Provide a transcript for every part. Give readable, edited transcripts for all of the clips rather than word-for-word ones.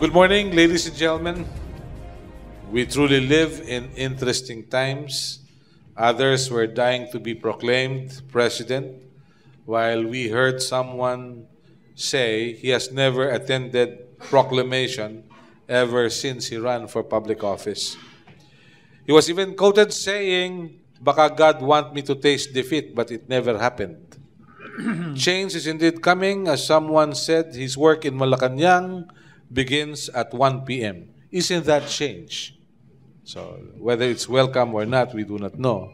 Good morning, ladies and gentlemen. We truly live in interesting times. Others were dying to be proclaimed president, while we heard someone say he has never attended proclamation ever since he ran for public office. He was even quoted saying, "Baka God want me to taste defeat, but it never happened." Change is indeed coming. As someone said, his work in Malacanang begins at 1 p.m. Isn't that change? So whether it's welcome or not, we do not know.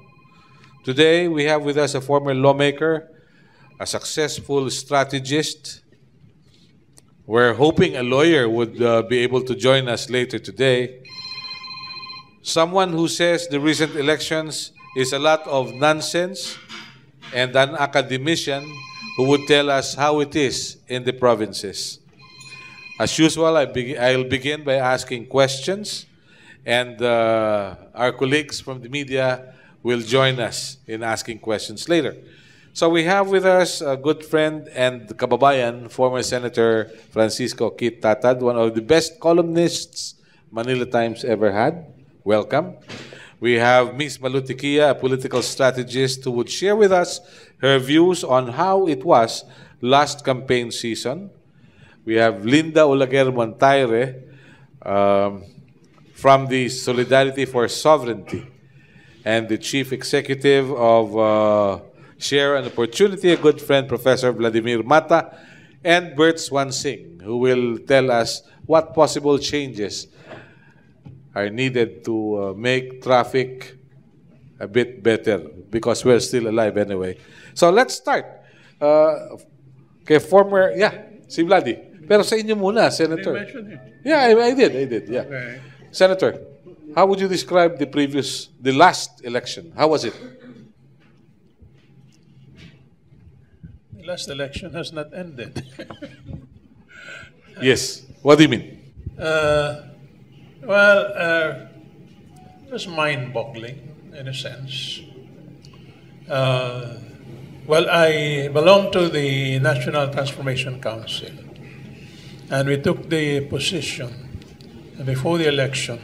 Today, we have with us a former lawmaker, a successful strategist. We're hoping a lawyer would be able to join us later today. Someone who says the recent elections is a lot of nonsense, and an academician who would tell us how it is in the provinces. As usual, I'll begin by asking questions, and our colleagues from the media will join us in asking questions later. So we have with us a good friend and kababayan, former Senator Francisco Kit Tatad, one of the best columnists Manila Times ever had. Welcome. We have Ms. Malou Tiquia, a political strategist who would share with us her views on how it was last campaign season. We have Linda Montayre from the Solidarity for Sovereignty and the Chief Executive of Share an Opportunity, a good friend, Professor Vladimir Mata, and Bert Suansing, who will tell us what possible changes are needed to make traffic a bit better, because we're still alive anyway. So let's start. Si Vladi. Pero sa inyo muna, Senator. Did you mention it? Yeah, I did. Yeah. Okay. Senator, how would you describe the last election? How was it? The last election has not ended. Yes. What do you mean? It was mind-boggling in a sense. I belong to the National Transformation Council. And we took the position before the election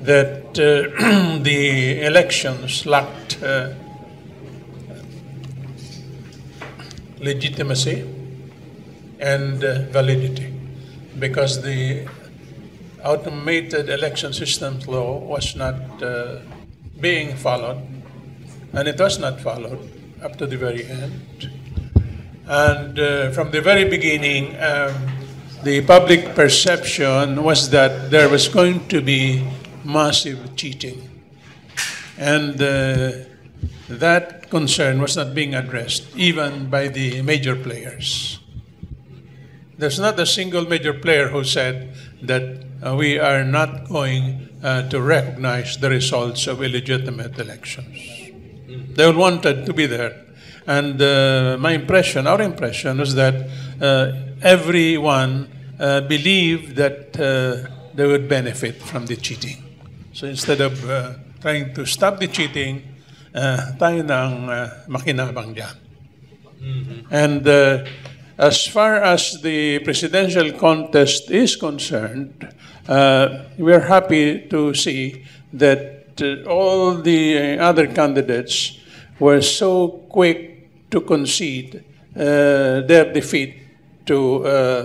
that the elections lacked legitimacy and validity, because the automated election systems law was not being followed, and it was not followed up to the very end. And from the very beginning, the public perception was that there was going to be massive cheating. And that concern was not being addressed, even by the major players. There's not a single major player who said that we are not going to recognize the results of illegitimate elections. They wanted to be there. And our impression was that everyone believed that they would benefit from the cheating. So instead of trying to stop the cheating, tayo na ang makinabang dyan. And as far as the presidential contest is concerned, we're happy to see that all the other candidates were so quick to concede their defeat to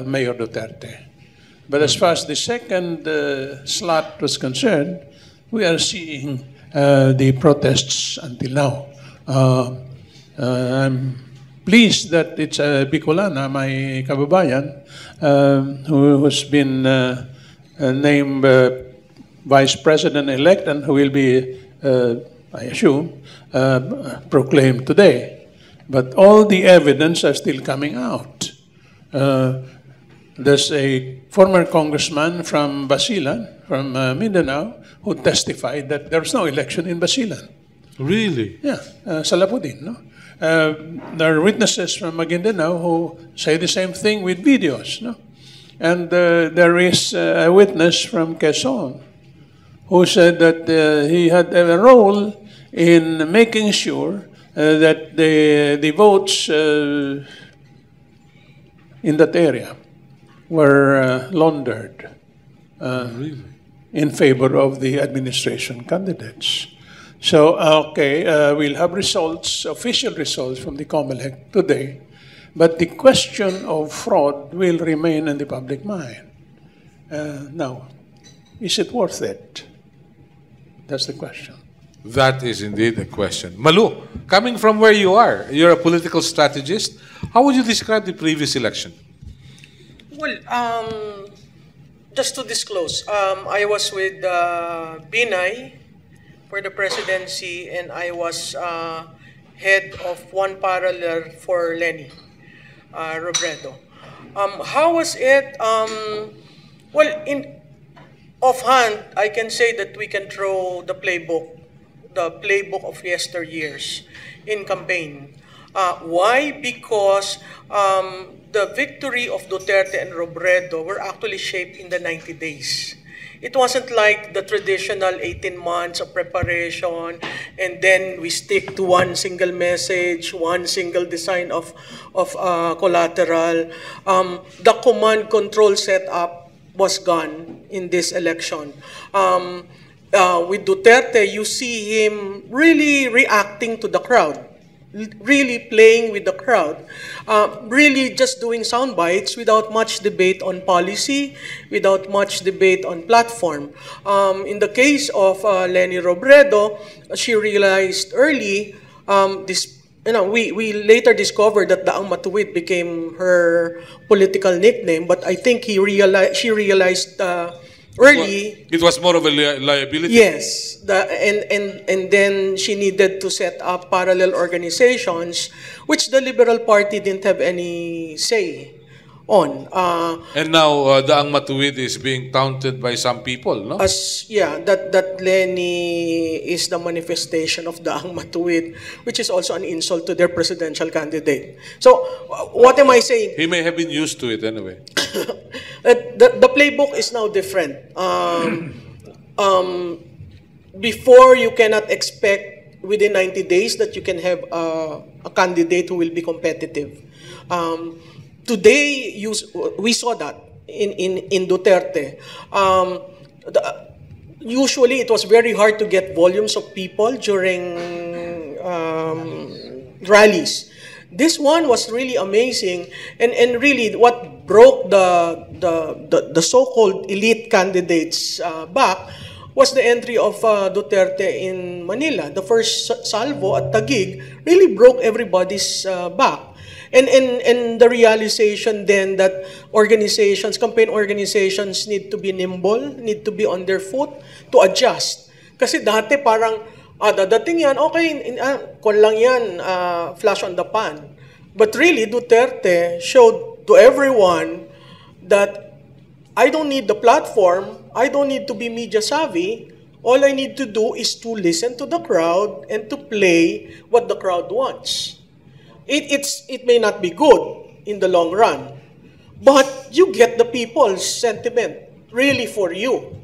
Mayor Duterte. But as far as the second slot was concerned, we are seeing the protests until now. I'm pleased that it's Bicolana, my kababayan, who has been named Vice President-elect and who will be, I assume, proclaimed today. But all the evidence are still coming out. There's a former congressman from Basilan, from Mindanao, who testified that there was no election in Basilan. Really? Yeah, Salaputin, no? There are witnesses from Maguindanao who say the same thing with videos, no? And there is a witness from Quezon who said that he had a role in making sure that the votes in that area were laundered really? In favor of the administration candidates. So, okay, we'll have results, official results from the COMELEC today, but the question of fraud will remain in the public mind. Now, is it worth it? That's the question. That is indeed the question. Malou, coming from where you are, you're a political strategist. How would you describe the previous election? Well, just to disclose, I was with Binay for the presidency, and I was head of one parallel for Leni Robredo. How was it? Well, in offhand, I can say that we can throw the playbook of yesteryears in campaign. Why? Because the victory of Duterte and Robredo were actually shaped in the 90 days. It wasn't like the traditional 18 months of preparation, and then we stick to one single message, one single design of collateral. The command control setup was gone in this election. With Duterte, you see him really reacting to the crowd, really playing with the crowd, really just doing sound bites without much debate on policy, without much debate on platform. In the case of Leni Robredo, she realized early, you know, we later discovered that Daang Matuwid became her political nickname, but I think she realized early. It was more of a liability. Yes, and then she needed to set up parallel organizations, which the Liberal Party didn't have any say on. And now Daang Matuwid is being taunted by some people, no? As yeah, that Leni is the manifestation of Daang Matuwid, which is also an insult to their presidential candidate. So what am I saying? He may have been used to it anyway. The playbook is now different. Before, you cannot expect within 90 days that you can have a candidate who will be competitive. Today, we saw that in Duterte. Usually, it was very hard to get volumes of people during rallies. This one was really amazing, and really what broke the so-called elite candidates back was the entry of Duterte in Manila. The first salvo at Taguig really broke everybody's back. And the realization then that organizations, campaign organizations need to be nimble, need to be on their foot to adjust. Kasi dati parang, dadating yan, okay, kon lang yan, flash on the pan. But really, Duterte showed to everyone that I don't need the platform, I don't need to be media savvy, all I need to do is to listen to the crowd and to play what the crowd wants. It may not be good in the long run, but you get the people's sentiment really for you.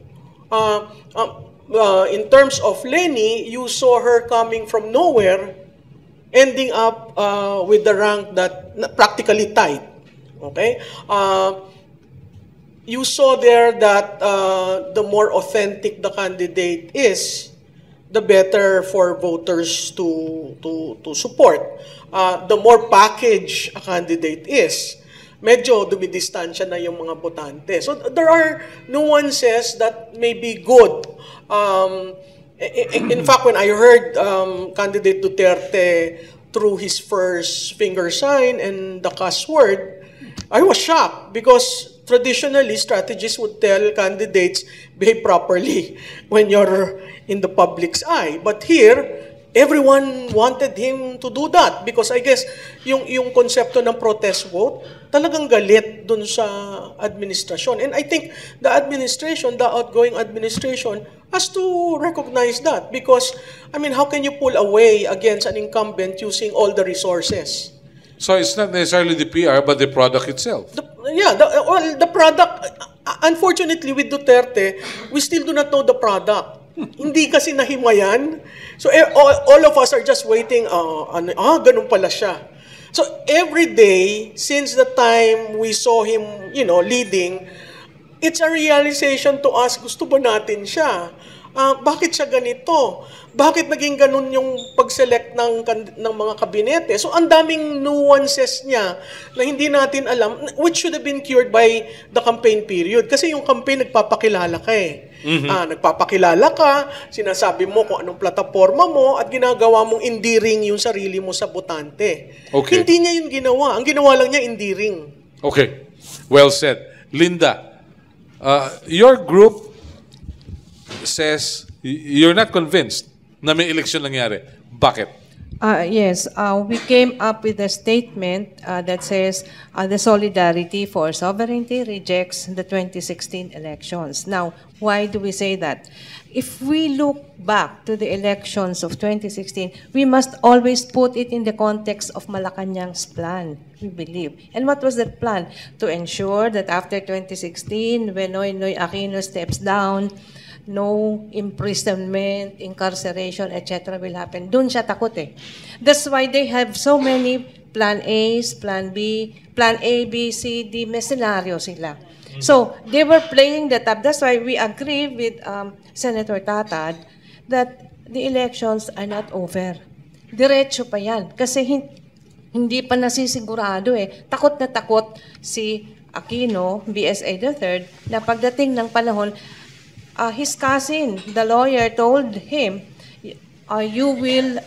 In terms of Leni, you saw her coming from nowhere, ending up with the rank that practically tied. Okay, you saw there that the more authentic the candidate is, the better for voters to support. The more package a candidate is, medyo dumidistansya na yung mga botante. So there are nuances that may be good. In fact, when I heard candidate Duterte through his first finger sign and the cuss word, I was shocked because traditionally strategists would tell candidates behave properly when you're in the public's eye. But here, everyone wanted him to do that because I guess yung konsepto ng protest vote talagang galit dun sa administration. And I think the administration, the outgoing administration, has to recognize that because, I mean, how can you pull away against an incumbent using all the resources? So it's not necessarily the PR but the product itself. The product, unfortunately with Duterte, we still do not know the product. Hindi kasi nahimayan. So all of us are just waiting, ganun pala siya. So every day, since the time we saw him, you know, leading, it's a realization to us, gusto ba natin siya? Bakit siya ganito? Bakit naging ganun yung pag-select ng mga kabinete? So ang daming nuances niya na hindi natin alam, which should have been cured by the campaign period. Kasi yung campaign, nagpapakilala ka eh. Mm-hmm. Nagpapakilala ka, sinasabi mo kung anong plataforma mo at ginagawa mong endearing yung sarili mo sa botante. Okay. Hindi niya yung ginawa. Ang ginawa lang niya, endearing. Okay. Well said. Linda, your group says you're not convinced na may election nangyari. Bakit? Yes, we came up with a statement that says the Solidarity for Sovereignty rejects the 2016 elections. Now, why do we say that? If we look back to the elections of 2016, we must always put it in the context of Malacanang's plan, we believe. And what was that plan? To ensure that after 2016, when Noynoy Aquino steps down, no imprisonment, incarceration, etc. will happen. Dun siya takot eh. That's why they have so many plan A's, plan B, plan A, B, C, D, may senaryo sila. So they were playing that up. That's why we agree with Senator Tatad that the elections are not over. Diretso pa yan. Kasi hindi pa nasisigurado eh. Takot na takot si Aquino, BSA III, na pagdating ng panahon, his cousin, the lawyer, told him, you will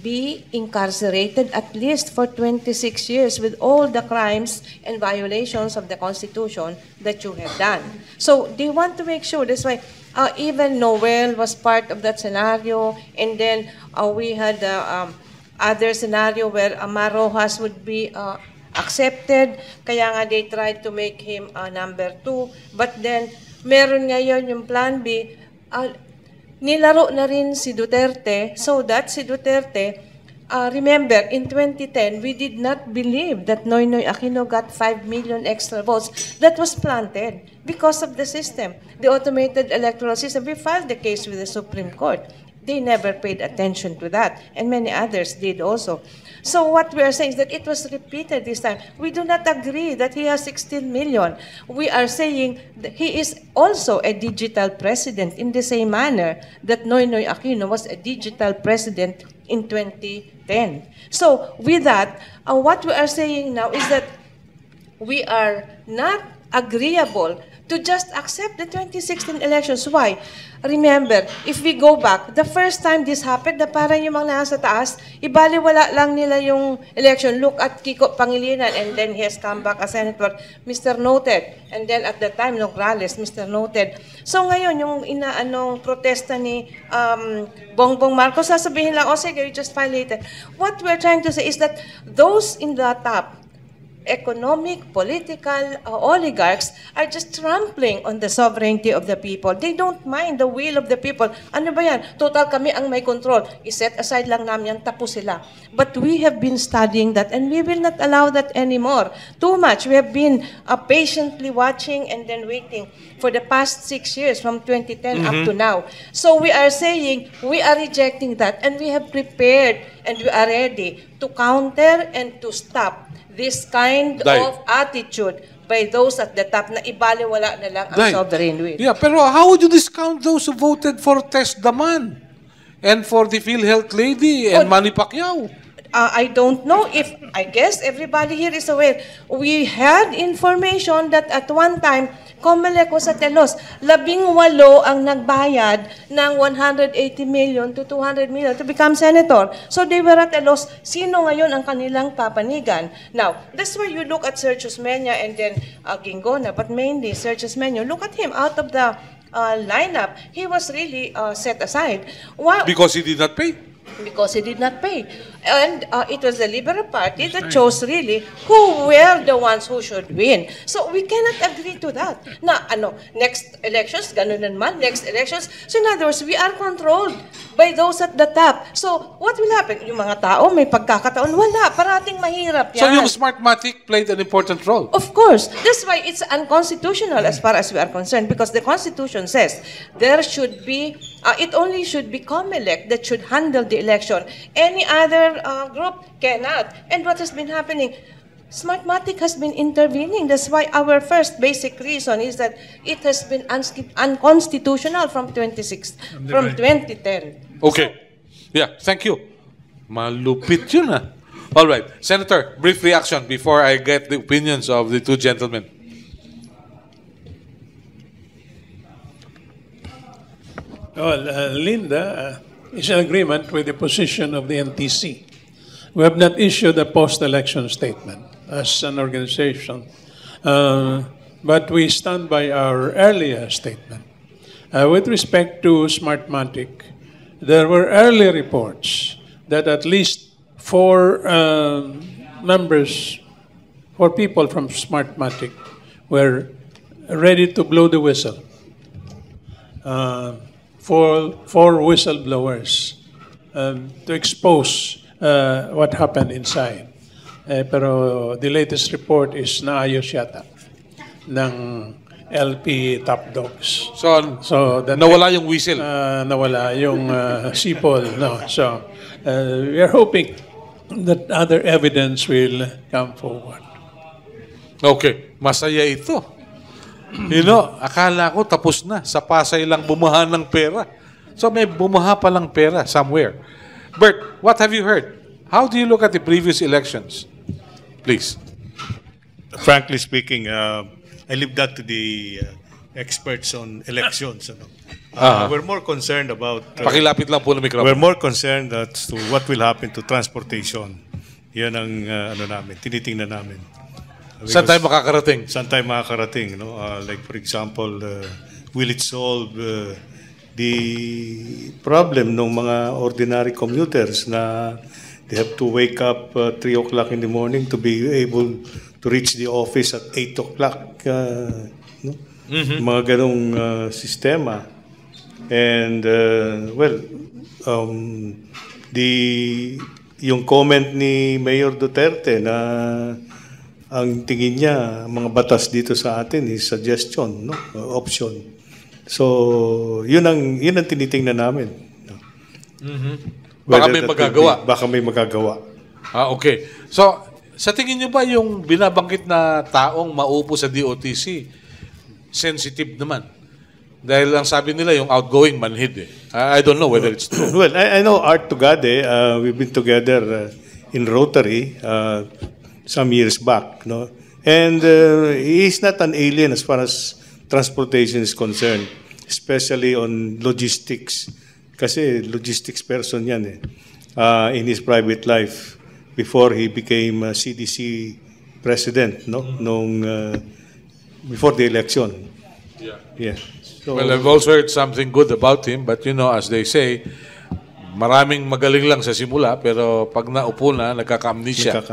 be incarcerated at least for 26 years with all the crimes and violations of the Constitution that you have done. So they want to make sure. That's why even Noel was part of that scenario. And then we had other scenario where Mar Roxas would be accepted. Kaya nga they tried to make him number 2. But then meron ngayon yung plan B, nilaro na rin si Duterte so that si Duterte, remember, in 2010, we did not believe that Noynoy Aquino got 5 million extra votes. That was planted because of the system, the automated electoral system. We filed the case with the Supreme Court. They never paid attention to that, and many others did also. So what we are saying is that it was repeated this time. We do not agree that he has 16 million. We are saying that he is also a digital president in the same manner that Noynoy Aquino was a digital president in 2010. So with that, what we are saying now is that we are not agreeable to just accept the 2016 elections. Why? Remember, if we go back, the first time this happened, na parang yung mga nasa taas, ibaliwala lang nila yung election. Look at Kiko Pangilinan, and then he has come back as senator, Mr. Noted. And then at the time, Nograles, Mr. Noted. So ngayon, yung inaanong protesta ni Bongbong Marcos, sasabihin lang, oh sige, you just file later. What we're trying to say is that those in the top, economic, political oligarchs are just trampling on the sovereignty of the people. They don't mind the will of the people. Ano ba yan? Total kami ang may control. I-set aside lang namin yan, tapos sila. But we have been studying that and we will not allow that anymore. Too much. We have been patiently watching and then waiting for the past 6 years from 2010 up to now. So we are saying we are rejecting that and we have prepared and we are ready to counter and to stop this kind of attitude by those at the top na ibaliwala na lang ang sovereign will. Yeah, pero how would you discount those who voted for Tess Daman and for the PhilHealth Lady and Manny Pacquiao? I don't know if, I guess everybody here is aware. We had information that at one time, COMELEC was at a loss. 18 ang nagbayad ng 180 million to 200 million to become senator. So they were at a loss. Sino ngayon ang kanilang papanigan? Now, that's why you look at Sergio Osmeña and then Gingona, but mainly Sergio Osmeña. Look at him out of the lineup. He was really set aside. Because he did not pay? because he did not pay. And it was the Liberal Party that chose really who were the ones who should win. So we cannot agree to that. Now, next elections, ganun naman, next elections. So in other words, we are controlled by those at the top. So what will happen? Yung mga tao may pagkakataon, wala, parating mahirap yan. So yung Smartmatic played an important role? Of course. That's why it's unconstitutional as far as we are concerned, because the Constitution says there should be, it only should be COMELEC that should handle the election. Any other group cannot. And what has been happening? Smartmatic has been intervening. That's why our first basic reason is that it has been unconstitutional from 2010. Okay. So, yeah, thank you. Malupit yun ah. All right. Senator, brief reaction before I get the opinions of the two gentlemen. Well, Linda is in agreement with the position of the NTC. We have not issued a post-election statement as an organization, but we stand by our earlier statement. With respect to Smartmatic, there were early reports that at least four people from Smartmatic were ready to blow the whistle. For whistleblowers to expose what happened inside. Pero the latest report is naayos yata ng LP top dogs. So nawala yung whistle? Nawala yung sipol. No. So we are hoping that other evidence will come forward. Okay. Masaya ito. You know, akala ko tapos na. Sa Pasay lang bumaha ng pera. So may bumaha pa lang pera somewhere. Bert, what have you heard? How do you look at the previous elections? Please. Frankly speaking, I leave that to the experts on elections. We're more concerned about... Pakilapit lang po ng microphone. We're more concerned as to what will happen to transportation. Yan ang tinitingnan namin. Saan tayo makakarating? Saan tayo makakarating? No? Like for example, will it solve the problem ng mga ordinary commuters na they have to wake up 3 o'clock in the morning to be able to reach the office at 8 o'clock? No? Mga ganong sistema. And yung comment ni Mayor Duterte na ang tingin niya, mga batas dito sa atin is suggestion, no? Option. So, yun ang tinitingnan namin. Baka may magagawa. Baka may magagawa. Okay. So, sa tingin niyo ba yung binabanggit na taong maupo sa DOTC, sensitive naman? Dahil ang sabi nila yung outgoing manhid eh. I don't know whether it's true. Well, I know Art Tugade, we've been together in Rotary, some years back, no, and he's not an alien as far as transportation is concerned, especially on logistics, kasi logistics person yan eh, in his private life before he became CDC president, no, before the election. Yeah. So, well, I've also heard something good about him, but you know, as they say, maraming magaling lang sa simula, pero pag naupo na, nagkakamnesya.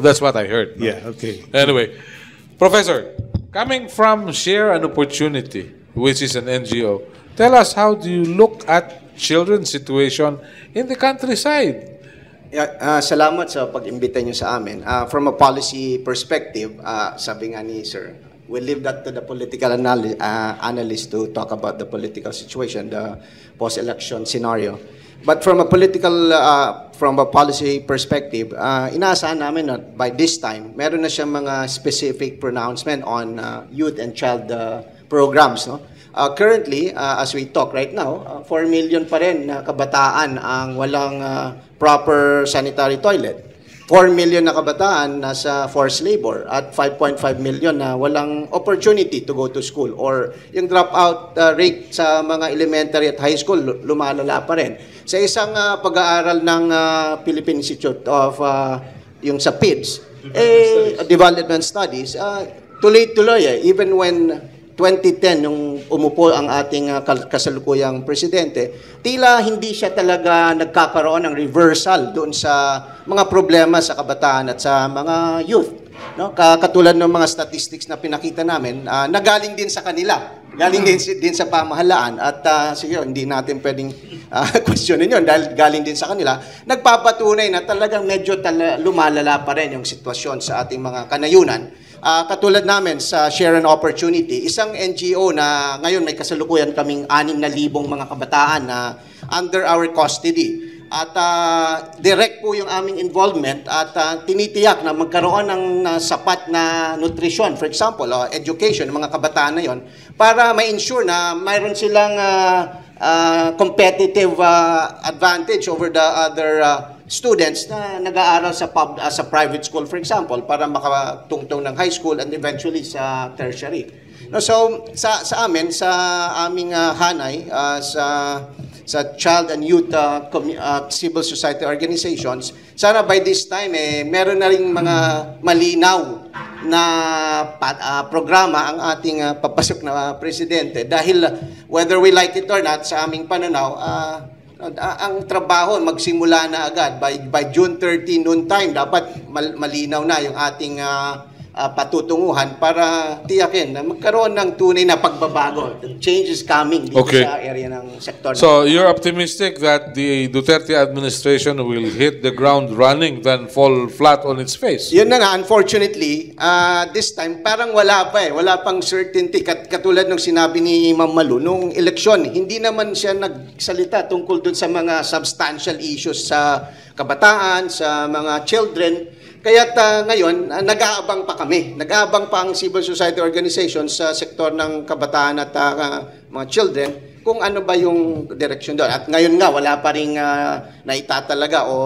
That's what I heard. No? Yeah, okay. Anyway, Professor, coming from Share an Opportunity, which is an NGO, tell us, how do you look at children's situation in the countryside? Salamat sa pag-imbita nyo sa amin. From a policy perspective, sabi nga ni Sir, we leave that to the political analysts to talk about the political situation, the post-election scenario. But from a political, from a policy perspective, inaasahan namin na by this time, meron na siyang mga specific pronouncement on youth and child programs. No? Currently, as we talk right now, 4 million pa rin na kabataan ang walang proper sanitary toilet. 4 million na kabataan nasa forced labor at 5.5 million na walang opportunity to go to school, or yung dropout rate sa mga elementary at high school lumalala pa rin. Sa isang pag-aaral ng Philippine Institute of, yung sa PIDS, Development Studies, tuloy-tuloy eh, even when 2010, nung umupo ang ating kasalukuyang presidente, tila hindi siya talaga nagkakaroon ng reversal doon sa mga problema sa kabataan at sa mga youth. No? Katulad ng mga statistics na pinakita namin, nagaling din sa kanila. Galing din sa pamahalaan at sige, hindi natin pwedeng questionin yun dahil galing din sa kanila, nagpapatunay na talagang medyo lumalala pa rin yung sitwasyon sa ating mga kanayunan. Katulad namin sa Share an Opportunity, isang NGO na ngayon may kasalukuyan kaming 6,000 mga kabataan na under our custody. At direct po yung aming involvement at tinitiyak na magkaroon ng sapat na nutrition, for example, education ng mga kabataan na yon para ma-ensure na mayroon silang competitive advantage over the other students na nag-aaral sa private school, for example, para makatungtong ng high school and eventually sa tertiary. No, so sa aming hanay, sa child and youth civil society organizations, sana by this time, meron na rin mga malinaw na programa ang ating papasok na presidente. Dahil whether we like it or not, sa aming pananaw, ang trabaho magsimula na agad. By June 13 noon time, dapat malinaw na yung ating patutunguhan para tiyakin na magkaroon ng tunay na pagbabago. The change is coming dito sa area ng sektor. So you're optimistic that the Duterte administration will hit the ground running than fall flat on its face? Yun na nga, unfortunately, this time parang wala pa Wala pang certainty. Katulad ng sinabi ni Ma'am Malou, nung eleksyon, hindi naman siya nagsalita tungkol dun sa mga substantial issues sa kabataan, sa mga children. Kaya't ngayon, nag-aabang pa kami. Nag-aabang pa ang civil society organizations sa sektor ng kabataan at mga children kung ano ba yung direction doon. At ngayon nga, wala pa rin naitatalaga o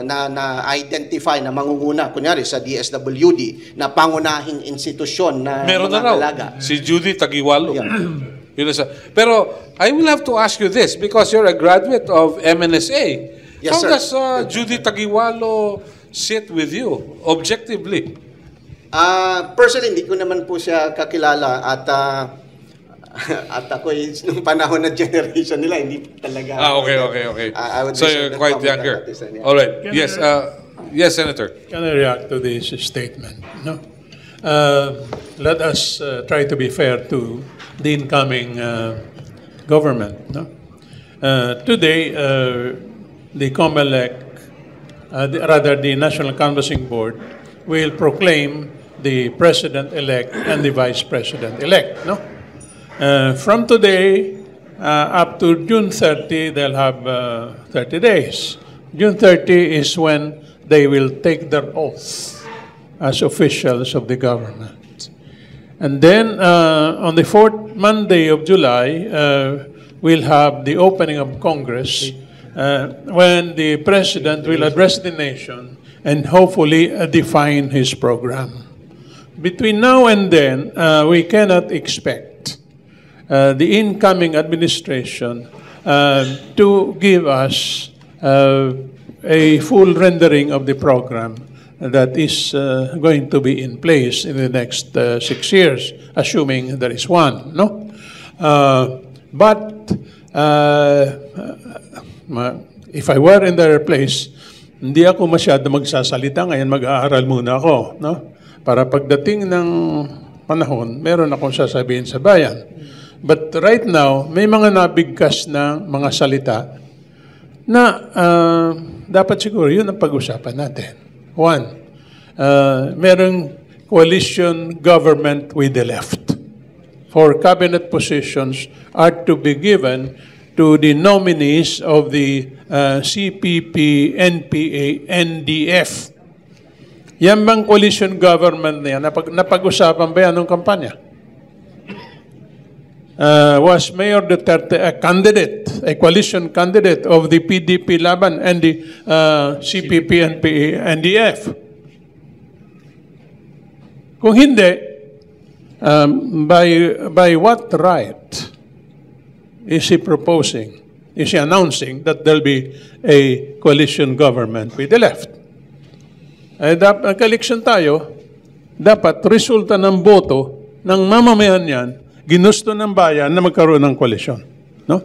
na-identify na mangunguna. Kunyari sa DSWD na pangunahing institusyon na nangangalaga. Si Judy Taguiwalo. Yeah. Pero I will have to ask you this because you're a graduate of MNSA. Yes, sir. How does Judy Taguiwalo sit with you, objectively? Personally, hindi ko naman po siya kakilala at ako'y nung panahon na generation nila, hindi talaga. Okay. So you're quite younger. Yeah. All right. Yes, Senator. Can I react to this statement? No. Let us try to be fair to the incoming government. No. Today, the COMELEC, rather, the National Canvassing Board will proclaim the President-elect and the Vice President-elect. No? From today up to June 30, they'll have 30 days. June 30 is when they will take their oath as officials of the government. And then on the fourth Monday of July, we'll have the opening of Congress, when the President will address the nation and hopefully define his program. Between now and then, we cannot expect the incoming administration to give us a full rendering of the program that is going to be in place in the next 6 years, assuming there is one, no? If I were in their place, hindi ako masyado magsasalita. Ngayon mag-aaral muna ako, no? Para pagdating ng panahon, meron akong sasabihin sa bayan. But right now, may mga nabigkas na mga salita na dapat siguro yun ang pag-usapan natin. One, merong coalition government with the left. 4 cabinet positions are to be given to the nominees of the CPP, NPA, NDF. Yan bang coalition government na yan? Napag-usapan ba yan ng kampanya? Was Mayor Duterte a candidate, a coalition candidate of the PDP Laban and the CPP, NPA, NDF? Kung hindi, by what right is he proposing, is he announcing that there'll be a coalition government with the left? Nag-election tayo, dapat resulta ng boto ng mamamayan yan ginusto ng bayan na magkaroon ng koalisyon. No?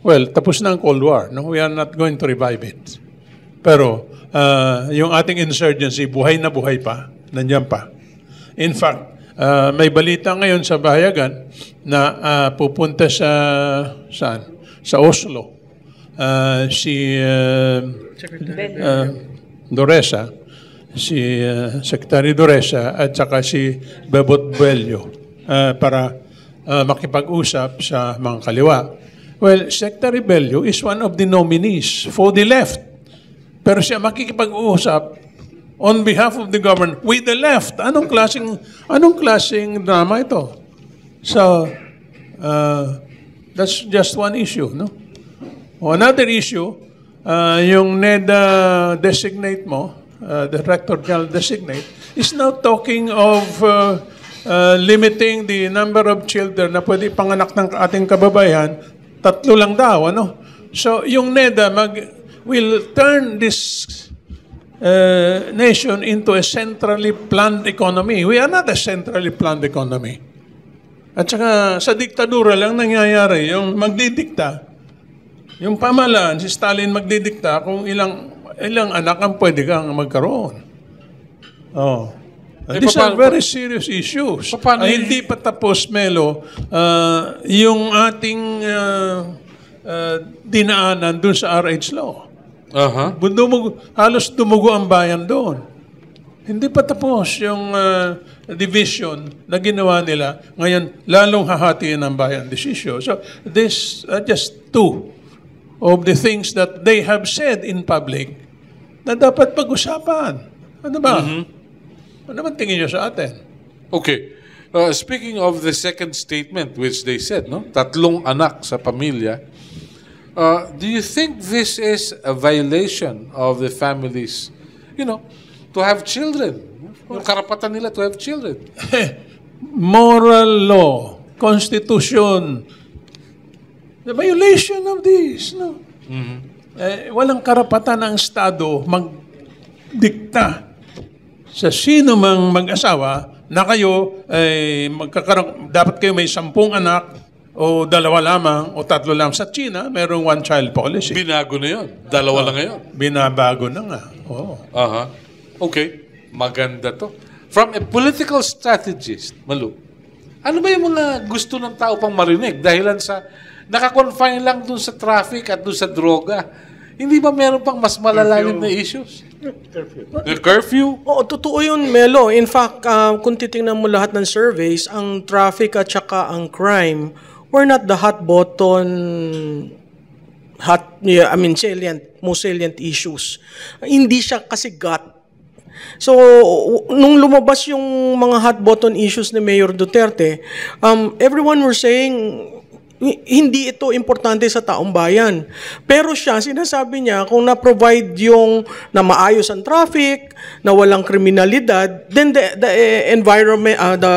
Well, tapos na ang Cold War. No? We are not going to revive it. Pero yung ating insurgency, buhay na buhay pa. Nandiyan pa. In fact, may balita ngayon sa Bahayagan na pupunta sa saan? Sa Oslo. Si Dureza, si Secretary Dureza at saka si Bebot Bello para makipag-usap sa mga kaliwa. Well, Secretary Bello is one of the nominees for the left. Pero siya makikipag-usap on behalf of the government with the left. Anong klaseng drama ito? So, that's just one issue, no? Another issue, yung NEDA designate mo, the Director General designate, is now talking of limiting the number of children na pwede ipanganak ng ating kababayan. 3 lang daw, ano? So, yung NEDA will turn this nation into a centrally planned economy. We are not a centrally planned economy. At saka sa diktadura lang nangyayari, yung magdidikta, yung pamahalaan, si Stalin magdidikta kung ilang anak ang pwede kang magkaroon. Oh. These are very serious issues. Hindi pa tapos, Melo, yung ating dinaanan dun sa RH law. Halos dumugo ang bayan doon. Hindi pa tapos yung division na ginawa nila. Ngayon, lalong hahatiin ang bayan decision. So, these are just two of the things that they have said in public na dapat pag-usapan. Ano ba? Ano naman tingin nyo sa atin? Okay. Speaking of the second statement which they said, no? 3 anak sa pamilya. Do you think this is a violation of the families, you know, to have children? Yung karapatan nila to have children. Moral law, constitution, the violation of this. No? Walang karapatan ang Estado magdikta sa sino mang mag-asawa na kayo ay magkakaroon, dapat kayo may 10 anak, o 2 lamang, o 3 lang. Sa China, merong one-child policy. Binago na yun. 2 lang ngayon. Binabago na nga. Oo. Okay. Maganda to. From a political strategist, Malou, ano ba yung mga gusto ng tao pang marinig? Dahilan sa nakakonfine lang dun sa traffic at dun sa droga. Hindi ba meron pang mas malalalim na issues? Curfew. The curfew? Oo, totoo yun, Melo. In fact, kung titingnan mo lahat ng surveys, ang traffic at saka ang crime, we're not the most salient issues. Hindi siya kasi gut. So, nung lumabas yung mga hot button issues ni Mayor Duterte, everyone were saying, hindi ito importante sa taong bayan. Pero siya, sinasabi niya, kung na-provide yung na maayos ang traffic, na walang kriminalidad, then the environment, the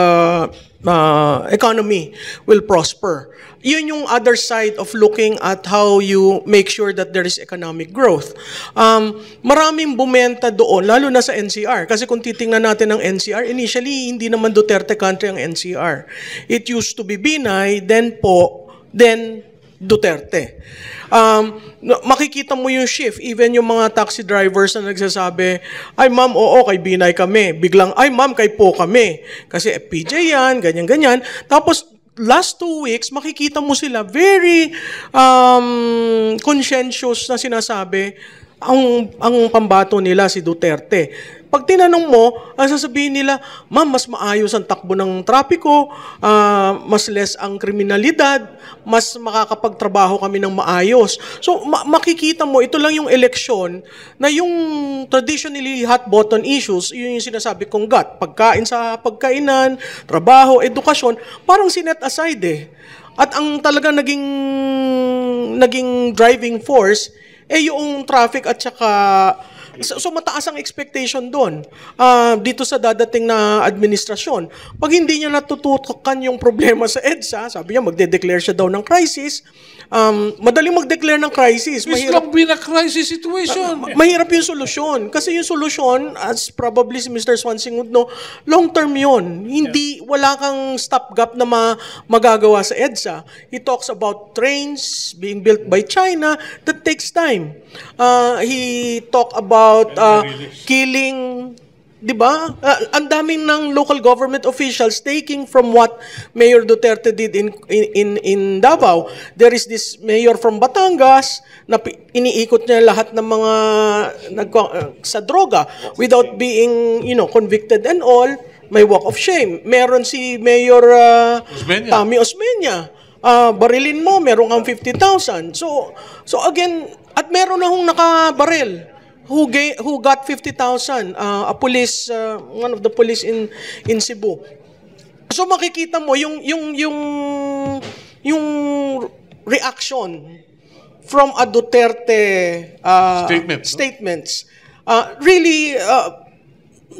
economy will prosper. Yun yung other side of looking at how you make sure that there is economic growth. Maraming bumenta doon, lalo na sa NCR. Kasi kung titingnan natin ang NCR, initially, hindi naman Duterte country ang NCR. It used to be Binay, then Po, then Duterte. Makikita mo yung shift. Even yung mga taxi drivers na nagsasabi, ay ma'am, oo, kay Binay kami. Biglang, ay ma'am, kay Po kami. Kasi FPJ yan, ganyan-ganyan. Tapos, last 2 weeks, makikita mo sila very conscientious na sinasabi ang pambato nila si Duterte. Pag tinanong mo, ang sasabihin nila, ma'am, mas maayos ang takbo ng trapiko, mas less ang kriminalidad, mas makakapagtrabaho kami ng maayos. So, makikita mo, ito lang yung eleksyon na yung traditionally hot-button issues, yun yung sinasabi kong gut. Pagkain sa pagkainan, trabaho, edukasyon, parang sinet aside eh. At ang talaga naging driving force, yung traffic at saka. So mataas ang expectation doon dito sa dadating na administrasyon. Pag hindi niya natutukan yung problema sa EDSA, sabi niya magde-declare siya daw ng crisis, madaling mag-declare ng crisis. It's not been a crisis situation. Mahirap yung solusyon. Kasi yung solusyon, as probably si Mr. Swansing would know, long-term yun. Hindi, wala kang stopgap na magagawa sa EDSA. He talks about trains being built by China. That takes time. He talked about killing... Diba? Ang daming ng local government officials taking from what Mayor Duterte did in Davao. There is this mayor from Batangas na iniikot niya lahat ng mga sa droga without being, you know, convicted and all. May walk of shame. Meron si Mayor Tami Osmeña. Barilin mo, meron kang 50,000. So again, at meron na hong nakabaril. Who got 50,000? A police, one of the police in Cebu. So makikita mo yung reaction from a Duterte statements. Really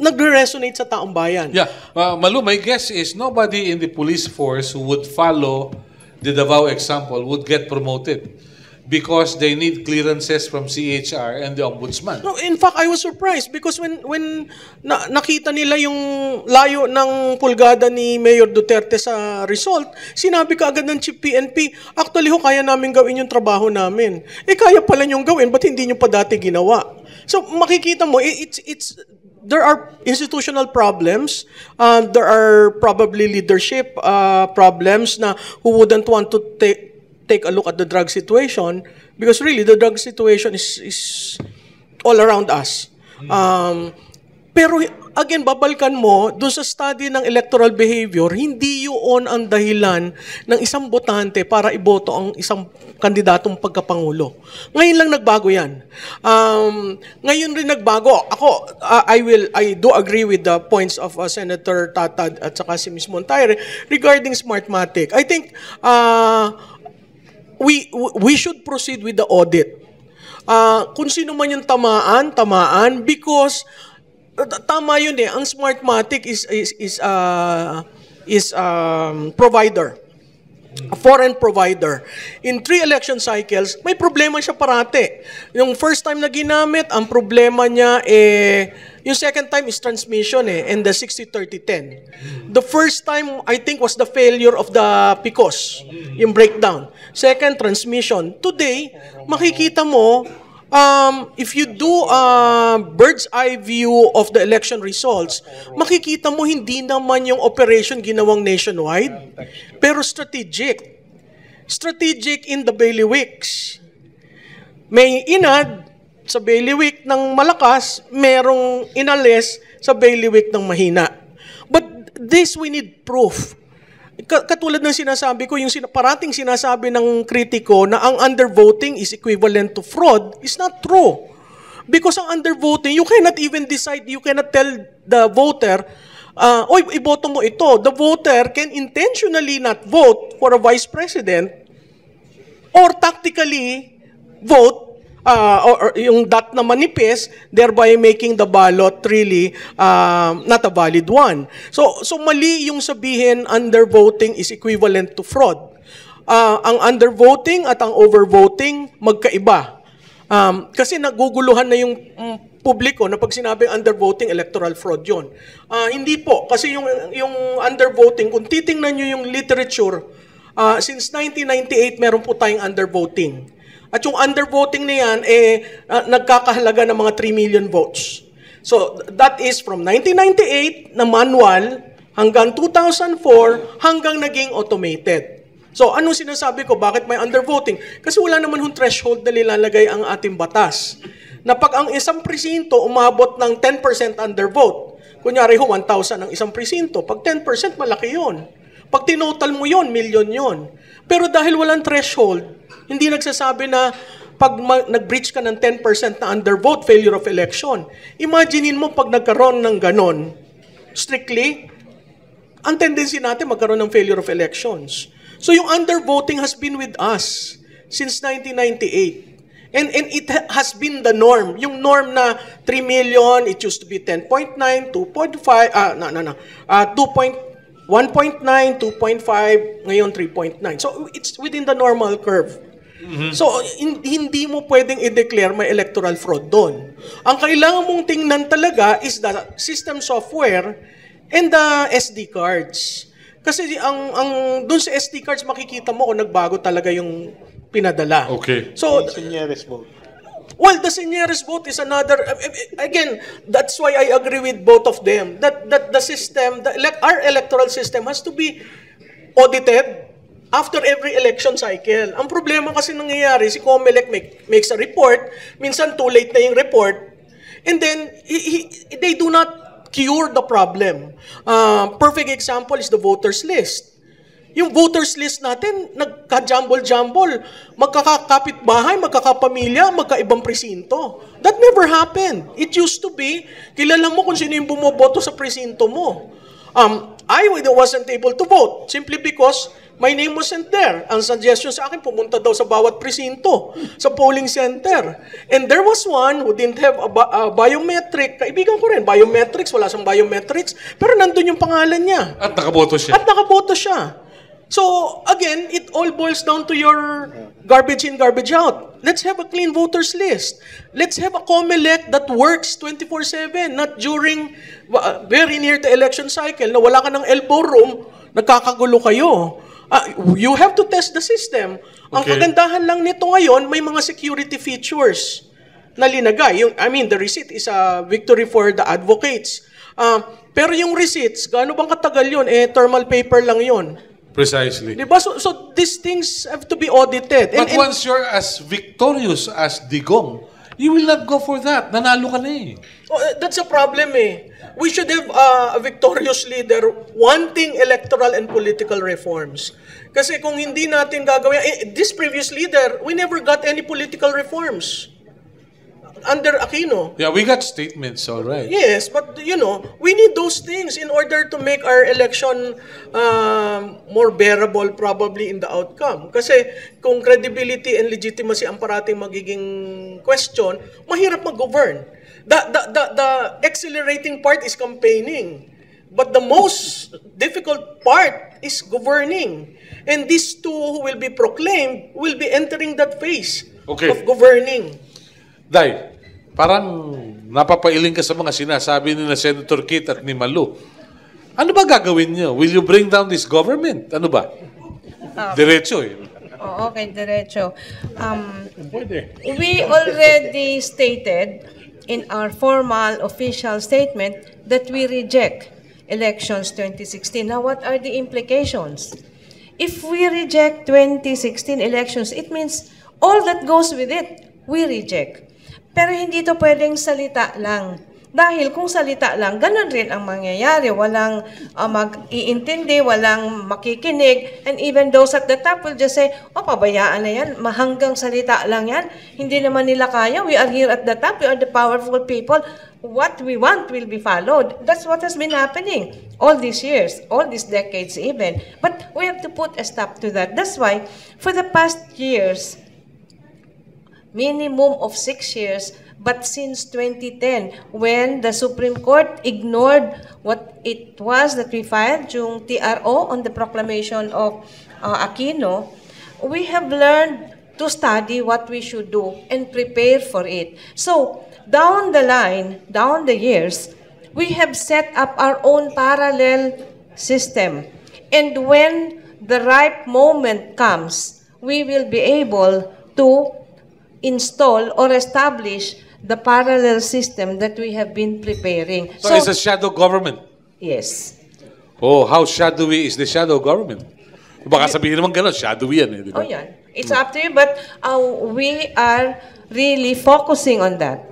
nagre-resonate sa taong bayan. Yeah, Malou, my guess is nobody in the police force who would follow the Davao example would get promoted. Because they need clearances from CHR and the Ombudsman. No, in fact, I was surprised because when nakita nila yung layo ng pulgada ni Mayor Duterte sa result, sinabi ka agad ng Chief PNP, actually ho, kaya namin gawin yung trabaho namin. Eh, kaya pala niyong gawin, ba't hindi niyo pa dati ginawa? So, makikita mo, it's there are institutional problems. There are probably leadership problems na who wouldn't want to take a look at the drug situation because really the drug situation is all around us. Pero again, babalkan mo, doon sa study ng electoral behavior, hindi yun ang dahilan ng isang botante para iboto ang isang kandidatong pagkapangulo. Ngayon lang nagbago yan. Ngayon rin nagbago. Ako, I do agree with the points of Senator Tatad at saka si Ms. Montayre regarding Smartmatic. I think, we should proceed with the audit. Kung sino man yung tamaan, because tama yun eh. Ang Smartmatic is provider, a foreign provider. In 3 election cycles, may problema siya parate. Yung first time na ginamit, ang problema niya eh, yung second time is transmission eh, and the 60-30-10. The first time, I think, was the failure of the PCOS, yung breakdown. Second, transmission. Today, makikita mo, if you do a bird's eye view of the election results, makikita mo hindi naman yung operation ginawang nationwide, pero strategic. Strategic in the bailiwicks. May inad sa bailiwick ng malakas, merong inalis sa bailiwick ng mahina. But this we need proof. Katulad ng sinasabi ko, yung parating sinasabi ng kritiko na ang undervoting is equivalent to fraud is not true. Because ang undervoting, you cannot even decide, you cannot tell the voter, oy, iboto mo ito. The voter can intentionally not vote for a vice president or tactically vote or yung dot na manipis, thereby making the ballot really not a valid one. So mali yung sabihin undervoting is equivalent to fraud. Ang undervoting at ang overvoting magkaiba. Kasi naguguluhan na yung publiko na pag sinabing undervoting, electoral fraud yun. Hindi po, kasi yung undervoting, kung titingnan nyo yung literature, since 1998 meron po tayong undervoting. At yung undervoting na yan, nagkakahalaga ng mga 3 million votes. So, that is from 1998 na manual hanggang 2004 hanggang naging automated. So, anong sinasabi ko? Bakit may undervoting? Kasi wala naman yung threshold na nilalagay ang ating batas. Na pag ang isang presinto umabot ng 10% undervote, kunyari ho, 1,000 ang isang presinto, pag 10% malaki yun. Pag tinotal mo yun, million yun. Pero dahil walang threshold, hindi nagsasabi na pag nag-breach ka ng 10% na undervote, failure of election. Imaginin mo pag nagkaroon ng ganon, strictly, ang tendency natin magkaroon ng failure of elections. So yung undervoting has been with us since 1998. And it has been the norm. Yung norm na 3 million, it used to be 10.9, 2.5, 1.9, 2.5, ngayon 3.9. So it's within the normal curve. So, hindi mo pwedeng i-declare may electoral fraud doon. Ang kailangan mong tingnan talaga is the system software and the SD cards. Kasi ang doon sa SD cards makikita mo kung nagbago talaga yung pinadala. Okay. So, it's the nearest vote. Well, the nearest vote is another. Again, that's why I agree with both of them. That the system, our electoral system has to be audited after every election cycle. Ang problema kasi nangyayari, si COMELEC makes a report, minsan too late na yung report, and then they do not cure the problem. Perfect example is the voters list. Yung voters list natin, nagka-jumble-jumble, magkakapitbahay, magkakapamilya, magkaibang presinto. That never happened. It used to be, kilala mo kung sino yung bumoboto sa presinto mo. I wasn't able to vote simply because my name wasn't there. Ang suggestion sa akin, pumunta daw sa bawat presinto, sa polling center. And there was one who didn't have a biometric. Kaibigan ko rin, biometrics, wala siyang biometrics, pero nandun yung pangalan niya. At nakaboto siya. At nakaboto siya. So, again, it all boils down to your garbage in, garbage out. Let's have a clean voters list. Let's have a COMELEC that works 24/7, not during, very near the election cycle, na wala ka ng elbow room, nagkakagulo kayo. You have to test the system. Okay. Ang kagandahan lang nito ngayon, may mga security features na linagay. I mean, the receipt is a victory for the advocates. Pero yung receipts, gaano bang katagal yun? Eh, thermal paper lang yun. Precisely. Diba? So these things have to be audited. But once you're as victorious as Digong, you will not go for that. Nanalo ka na eh. Oh, that's a problem eh. We should have a victorious leader wanting electoral and political reforms. Kasi kung hindi natin gagawin, this previous leader, we never got any political reforms. Under Aquino. Yeah, we got statements, all right. Yes, but you know, we need those things in order to make our election more bearable probably in the outcome. Kasi kung credibility and legitimacy ang parating magiging question, mahirap mag-govern. The accelerating part is campaigning. But the most difficult part is governing. And these two who will be proclaimed will be entering that phase of governing. Day, parang napapailing ka sa mga sinasabi ni Senator Kit at ni Malou. Ano ba gagawin niyo? Will you bring down this government? Ano ba? Diretso eh. Oo, okay, diretso. We already stated in our formal official statement that we reject elections 2016. Now, what are the implications? If we reject 2016 elections, it means all that goes with it, we reject. Pero hindi ito pwedeng salita lang. Dahil kung salita lang, ganun rin ang mangyayari. Walang mag-iintindi, walang makikinig. And even those at the top will just say, oh, pabayaan na yan. Mahanggang salita lang yan. Hindi naman nila kaya. We are here at the top. We are the powerful people. What we want will be followed. That's what has been happening all these years, all these decades even. But we have to put a stop to that. That's why for the past years, minimum of 6 years, but since 2010, when the Supreme Court ignored what it was that we filed, yung TRO on the proclamation of Aquino, we have learned to study what we should do and prepare for it. So, down the line, down the years, we have set up our own parallel system. And when the ripe moment comes, we will be able to install or establish the parallel system that we have been preparing. So it's a shadow government? Yes. Oh, how shadowy is the shadow government? Baka sabihin naman gano'n, shadowy yan eh, di ba? Oh, yan. It's up to you, but we are really focusing on that.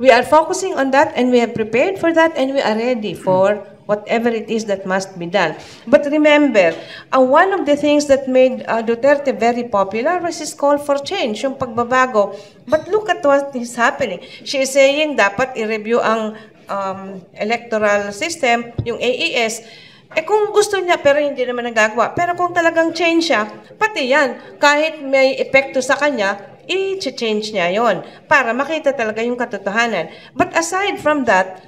We are focusing on that, and we have prepared for that, and we are ready for whatever it is that must be done. But remember, one of the things that made Duterte very popular was his call for change, yung pagbabago. But look at what is happening. She is saying dapat i-review ang electoral system, yung AES. Eh kung gusto niya, pero hindi naman nagagawa. Pero kung talagang change siya, pati yan, kahit may epekto sa kanya, i-change niya yon para makita talaga yung katotohanan. But aside from that,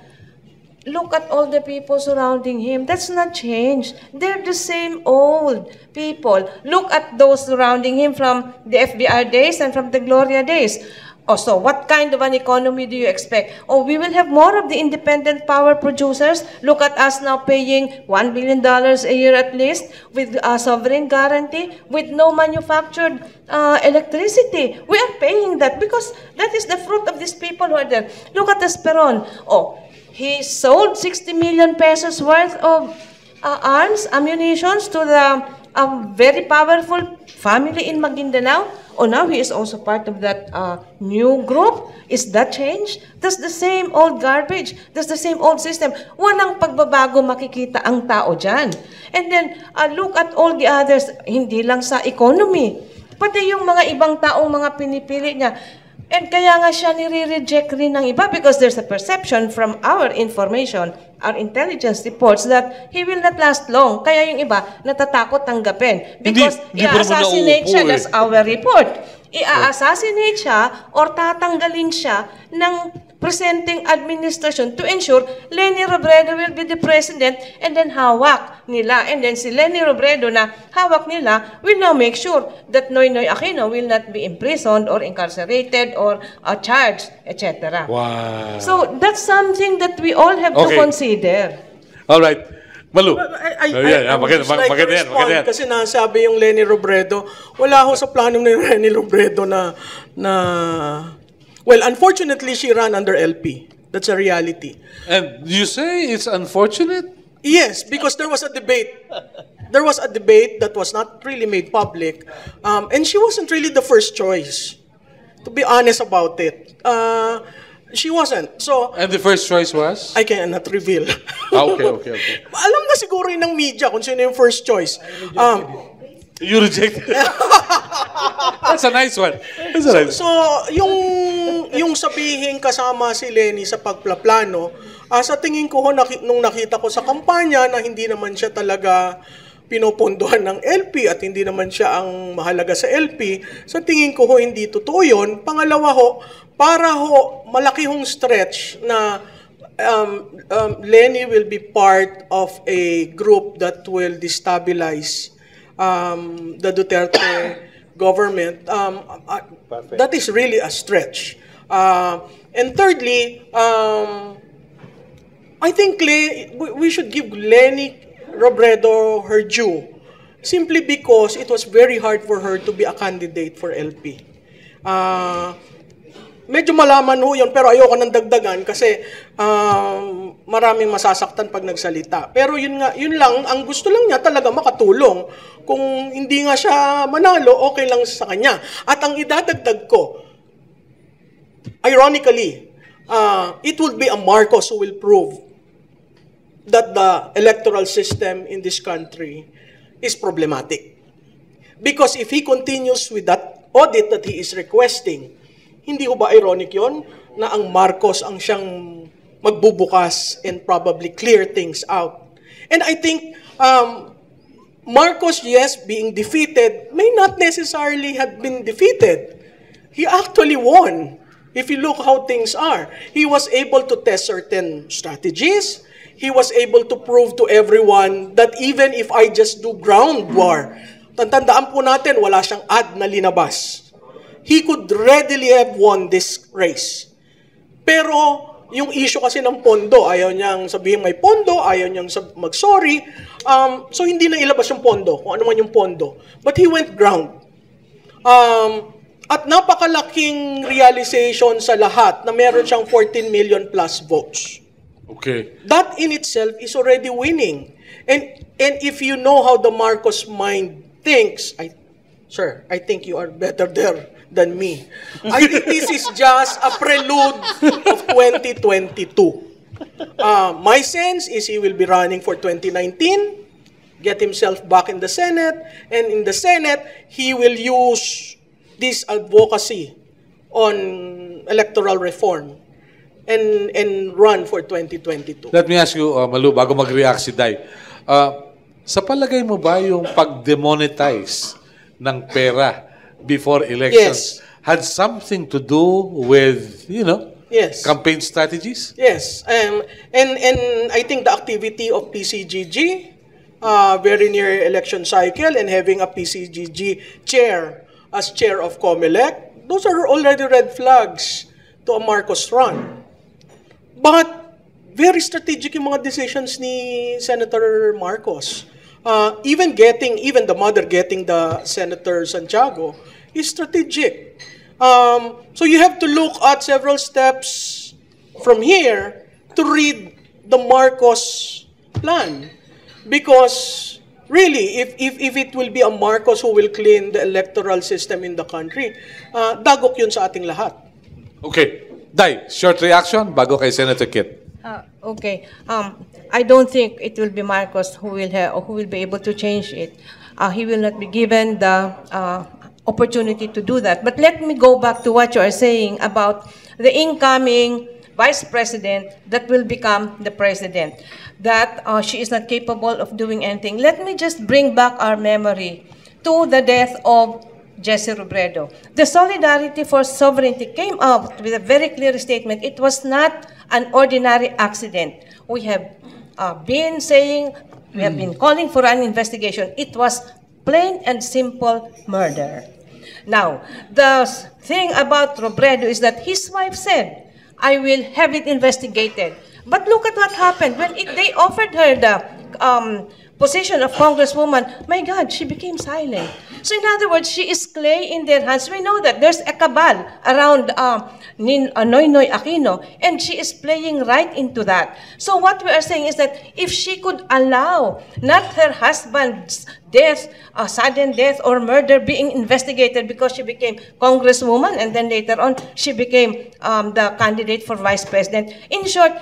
look at all the people surrounding him. That's not changed. They're the same old people. Look at those surrounding him from the FBR days and from the Gloria days. Oh, so what kind of an economy do you expect? Oh, we will have more of the independent power producers. Look at us now paying $1 billion a year at least with a sovereign guarantee, with no manufactured electricity. We are paying that because that is the fruit of these people who are there. Look at Esperon. Oh, he sold 60 million pesos worth of arms, ammunitions to the very powerful family in Maguindanao. Oh, now he is also part of that new group. Is that change? That's the same old garbage. That's the same old system. Walang pagbabago makikita ang tao dyan. And then, look at all the others, hindi lang sa economy. Pati yung mga ibang taong mga pinipili niya. And kaya nga siya nire-reject rin ng iba because there's a perception from our information, our intelligence reports that he will not last long. Kaya yung iba natatakot tanggapin because i-assassinate siya. That's our report. I-assassinate siya or tatanggalin siya ng presenting administration to ensure Leni Robredo will be the president, and then hawak nila. And then si Leni Robredo na hawak nila will now make sure that Noynoy Aquino will not be imprisoned or incarcerated or charged, etc. Wow. So that's something that we all have to consider. All right. Malou. I would just like to respond kasi nasabi yung Leni Robredo. Wala ho sa plano ni Leni Robredo na well, unfortunately, she ran under LP. That's a reality. And you say it's unfortunate? Yes, because there was a debate. There was a debate that was not really made public. And she wasn't really the first choice, to be honest about it. She wasn't. So, and the first choice was? I cannot reveal. Okay. Alam na siguro yun ng media kung sino yung first choice. You rejected it. That's a nice one. That's a nice one. So, yung sabihin kasama si Leni sa pagplaplano, sa tingin ko nung nakita ko sa kampanya na hindi naman siya talaga pinopondohan ng LP at hindi naman siya ang mahalaga sa LP, sa tingin ko hindi totoo yun. Pangalawa para malaki hong stretch na Leni will be part of a group that will destabilize the Duterte government. That is really a stretch. And thirdly, I think we should give Leni Robredo her due, simply because it was very hard for her to be a candidate for LP. Medyo malaman ho yun, pero ayoko nang dagdagan kasi maraming masasaktan pag nagsalita. Pero yun lang, ang gusto lang niya talaga makatulong. Kung hindi nga siya manalo, okay lang sa kanya. At ang idadagdag ko, ironically, it would be a Marcos who will prove that the electoral system in this country is problematic. Because if he continues with that audit that he is requesting, hindi ko ba ironic yon na ang Marcos ang siyang magbubukas and probably clear things out? And I think Marcos, yes, being defeated, may not necessarily have been defeated. He actually won. If you look how things are, he was able to test certain strategies. He was able to prove to everyone that even if I just do ground war, tandaan po natin, wala siyang ad na linabas. He could readily have won this race. Pero yung issue kasi ng pondo, ayaw niyang sabihin may pondo, ayaw niyang mag-sorry. So hindi na ilabas yung pondo, kung ano man yung pondo. But he went ground. At napakalaking realization sa lahat na meron siyang 14 million plus votes. Okay. That in itself is already winning. And if you know how the Marcos mind thinks, sir, I think you are better there than me. I think this is just a prelude of 2022. My sense is he will be running for 2019, get himself back in the Senate, and in the Senate, he will use this advocacy on electoral reform and run for 2022. Let me ask you, Malou, bago mag-react si Dai, sa palagay mo ba yung pag-demonetize ng pera before elections had something to do with, Yes. Campaign strategies? Yes. And I think the activity of PCGG, very near election cycle, and having a PCGG chair as chair of COMELEC, those are already red flags to a Marcos run. But very strategic yung mga decisions ni Senator Marcos. Even the mother getting the Senator Santiago is strategic. So you have to look at several steps from here to read the Marcos plan, because really, if it will be a Marcos who will clean the electoral system in the country, dagok yun sa ating lahat. Okay. Dai, short reaction bago kay Senator Kit. Okay. I don't think it will be Marcos who will have, or who will be able to change it. He will not be given the opportunity to do that. But let me go back to what you are saying about the incoming vice president that will become the president, that she is not capable of doing anything. Let me just bring back our memory to the death of Jesse Robredo. The Solidarity for Sovereignty came out with a very clear statement. It was not an ordinary accident. We have been saying, we have been calling for an investigation. It was plain and simple murder. Now, the thing about Robredo is that his wife said, I will have it investigated. But look at what happened. When they offered her the position of congresswoman, my God, she became silent. So in other words, she is clay in their hands. We know that there's a cabal around Noynoy Aquino, and she is playing right into that. So what we are saying is that if she could allow not her husband's death, a sudden death or murder being investigated because she became congresswoman and then later on she became the candidate for vice president. In short,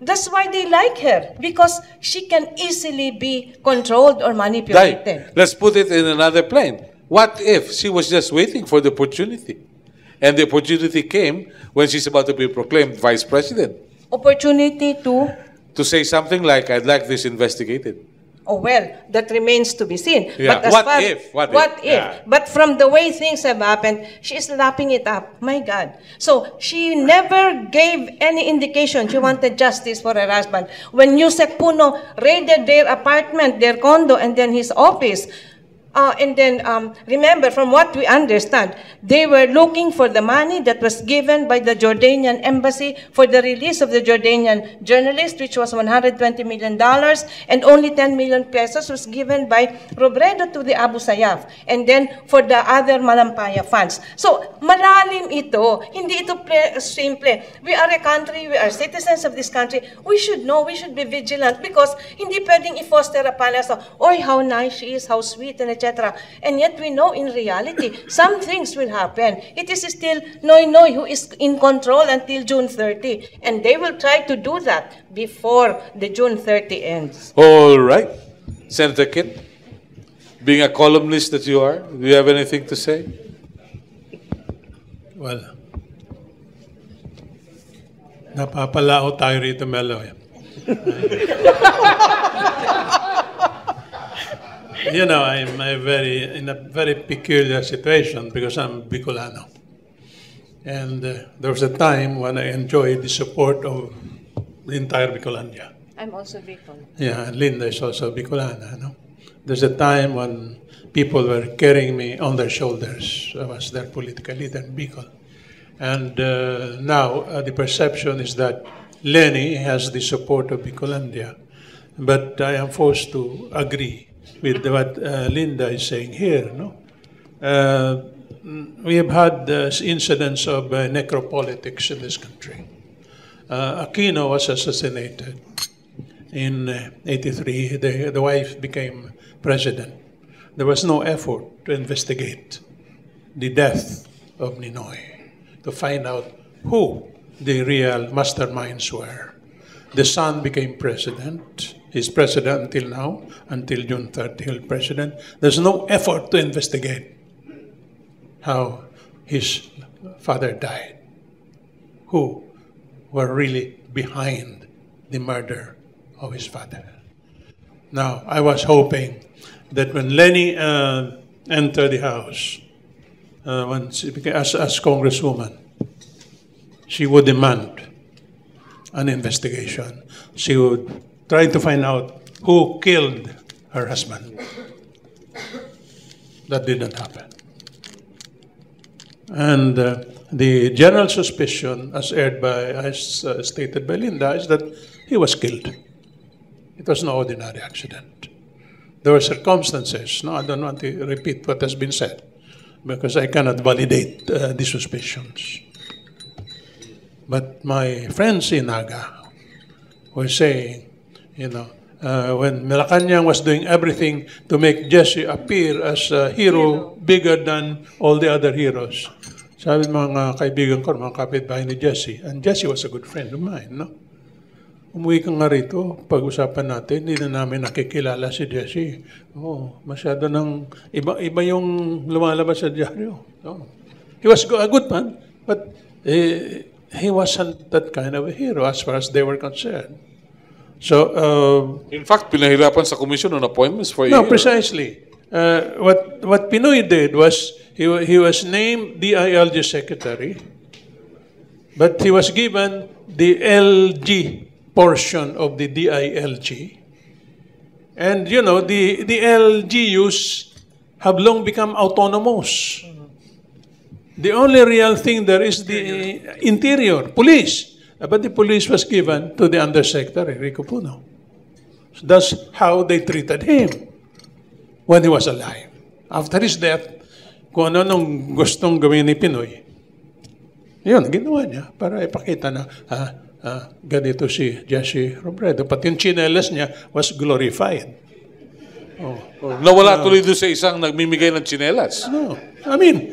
that's why they like her, because she can easily be controlled or manipulated. Right. Let's put it in another plane. What if she was just waiting for the opportunity? And the opportunity came when she's about to be proclaimed vice president. Opportunity to? To say something like, I'd like this investigated. Oh, well, that remains to be seen. Yeah. But what if? Yeah. But from the way things have happened, she is lapping it up. My God. So she never gave any indication she wanted justice for her husband. When Yusek Puno raided their apartment, their condo, and then his office, and then remember, from what we understand, they were looking for the money that was given by the Jordanian embassy for the release of the Jordanian journalist, which was $120 million, and only 10 million pesos was given by Robredo to the Abu Sayyaf, and then for the other Malampaya funds. So, malalim ito. Hindi ito simple. We are a country, we are citizens of this country. We should know, we should be vigilant, because hindi pwedeng i-foster a palace, oy, how nice she is, how sweet, and and yet we know in reality some things will happen. It is still Noynoy who is in control until June 30. And they will try to do that before the June 30 ends. All right. Senator Kit, being a columnist that you are, do you have anything to say? Well, napapalao tayo rito, Melo. You know, I'm in a very peculiar situation because I'm Bicolano. And there was a time when I enjoyed the support of the entire Bicolandia. I'm also Bicol. Yeah, and Linda is also Bicolana, no? There's a time when people were carrying me on their shoulders. I was their political leader in Bicol. And now the perception is that Leni has the support of Bicolandia. But I am forced to agree with what Linda is saying here, no? We have had incidents of necropolitics in this country. Aquino was assassinated in '83. The wife became president. There was no effort to investigate the death of Ninoy, to find out who the real masterminds were. The son became president. He's president until now, until June 30th, president. There's no effort to investigate how his father died, who were really behind the murder of his father. Now, I was hoping that when Leni entered the House, when she became, as Congresswoman, She would demand an investigation. She would try to find out who killed her husband. That didn't happen. And the general suspicion, as stated by Linda, is that he was killed. It was no ordinary accident. There were circumstances. No, I don't want to repeat what has been said because I cannot validate the suspicions. But my friends in Naga were saying, you know, when Malacanang was doing everything to make Jesse appear as a hero bigger than all the other heroes. Sabi mga kaibigan ko, mga kapitbahay ni Jesse, and Jesse was a good friend of mine, no? Umuwi ka nga rito, pag-usapan natin, hindi na namin nakikilala si Jesse. Oh, masyado ng iba yung lumalabas sa dyaryo. No? He was a good man, but he wasn't that kind of a hero as far as they were concerned. So, in fact, pinahirapan sa commission on appointments for a year. No, precisely. What Pinoy did was, he was named DILG secretary, but he was given the LG portion of the DILG. And, you know, the LGUs have long become autonomous. The only real thing there is the interior, police. But the police was given to the undersecretary, Rico Puno. So that's how they treated him when he was alive. After his death, kung ano nung gustong gawin ni Pinoy, yun, ginawa niya para ipakita na ganito si Jesse Robredo. Pati yung chinelas niya was glorified. Oh, nawala tuloy doon sa isang nagmimigay ng chinelas. No. I mean,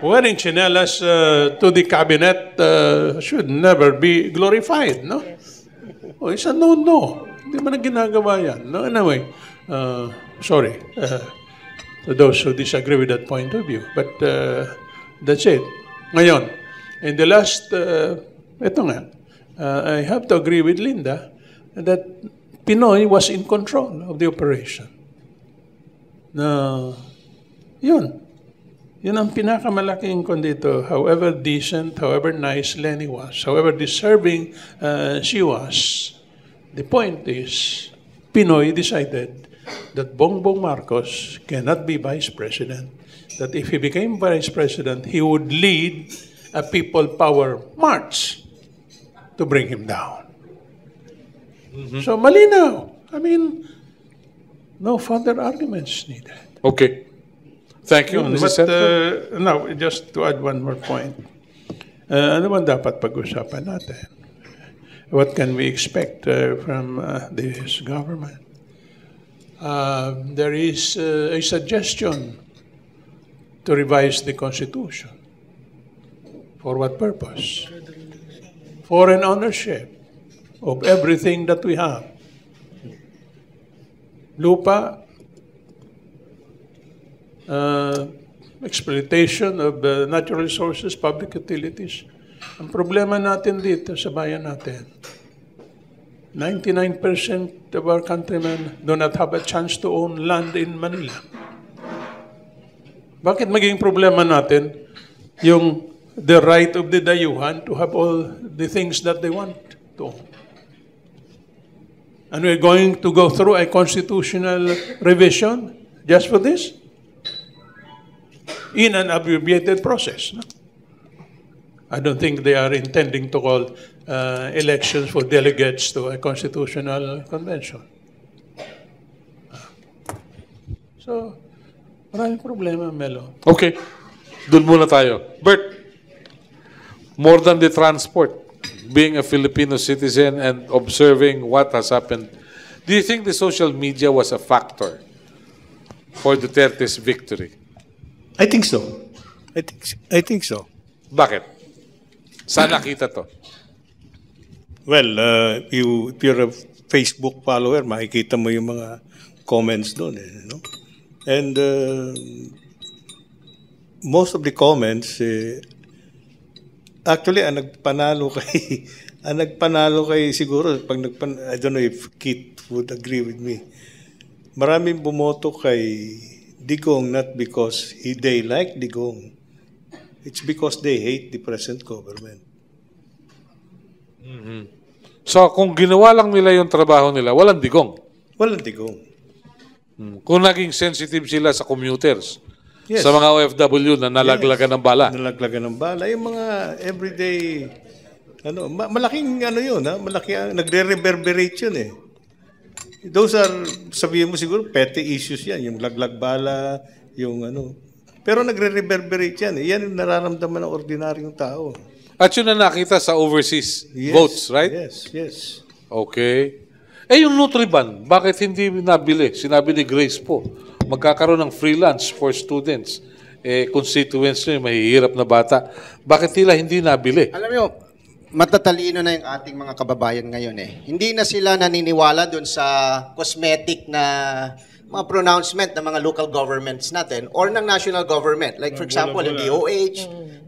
wearing chinelas to the cabinet should never be glorified, no? Yes. Oh, it's a no-no. Hindi man ang ginagawa yan. No? Anyway, sorry to those who disagree with that point of view. But that's it. Ngayon, in the last, ito nga, I have to agree with Linda that Pinoy was in control of the operation. Now, yun ang pinakamalaking kon dito. However decent, however nice Leni was, however deserving she was, the point is, Pinoy decided that Bongbong Marcos cannot be vice president, that if he became vice president, he would lead a people power march to bring him down. So, malinaw. I mean, no further arguments needed. Okay. Thank you, Mr. Senator. Now, just to add one more point. Ano man dapat pag-usapan natin? What can we expect from this government? There is a suggestion to revise the Constitution. For what purpose? Foreign ownership of everything that we have. Lupa, exploitation of natural resources, public utilities. Ang problema natin dito sa bayan natin, 99% of our countrymen do not have a chance to own land in Manila. Bakit magiging problema natin yung the right of the dayuhan to have all the things that they want to own? And we're going to go through a constitutional revision just for this? In an abbreviated process. No? I don't think they are intending to call elections for delegates to a constitutional convention. So, maraming problema, Melo. Okay. Doon muna tayo. Bert, more than the transport, being a Filipino citizen and observing what has happened, do you think the social media was a factor for Duterte's victory? I think so. I think so. Bakit? Saan nakita to? Well, if you're a Facebook follower, makikita mo yung mga comments doon. You know? And most of the comments, actually, ang nagpanalo kay siguro, I don't know if Kit would agree with me. Maraming bumoto kay Digong not because they like Digong. It's because they hate the present government. Mm-hmm. So, kung ginawa lang nila yung trabaho nila, walang digong? Walang digong. Hmm. Kung naging sensitive sila sa commuters, yes, sa mga OFW na nalaglagan, yes, ng bala. Nalaglagan ng bala. Yung mga everyday, ano, malaking ano yun, ha? Malaking, nagre-reverberate yun eh. Those are, sabihin mo siguro, petty issues yan. Yung laglag bala, yung ano. Pero nagre-reverberate yan eh. Yan yung nararamdaman ng ordinaryong tao. At yun na nakita sa overseas, yes, votes, right? Yes, yes. Okay. Eh, yung Nutriban, bakit hindi nabili? Sinabi ni Grace po, magkakaroon ng free lunch for students. Eh, constituents nyo, mahihirap na bata. Bakit tila hindi nabili? Alam mo, matatalino na yung ating mga kababayan ngayon eh. Hindi na sila naniniwala dun sa cosmetic na mga pronouncement ng mga local governments natin or ng national government. Like, for example, yung DOH,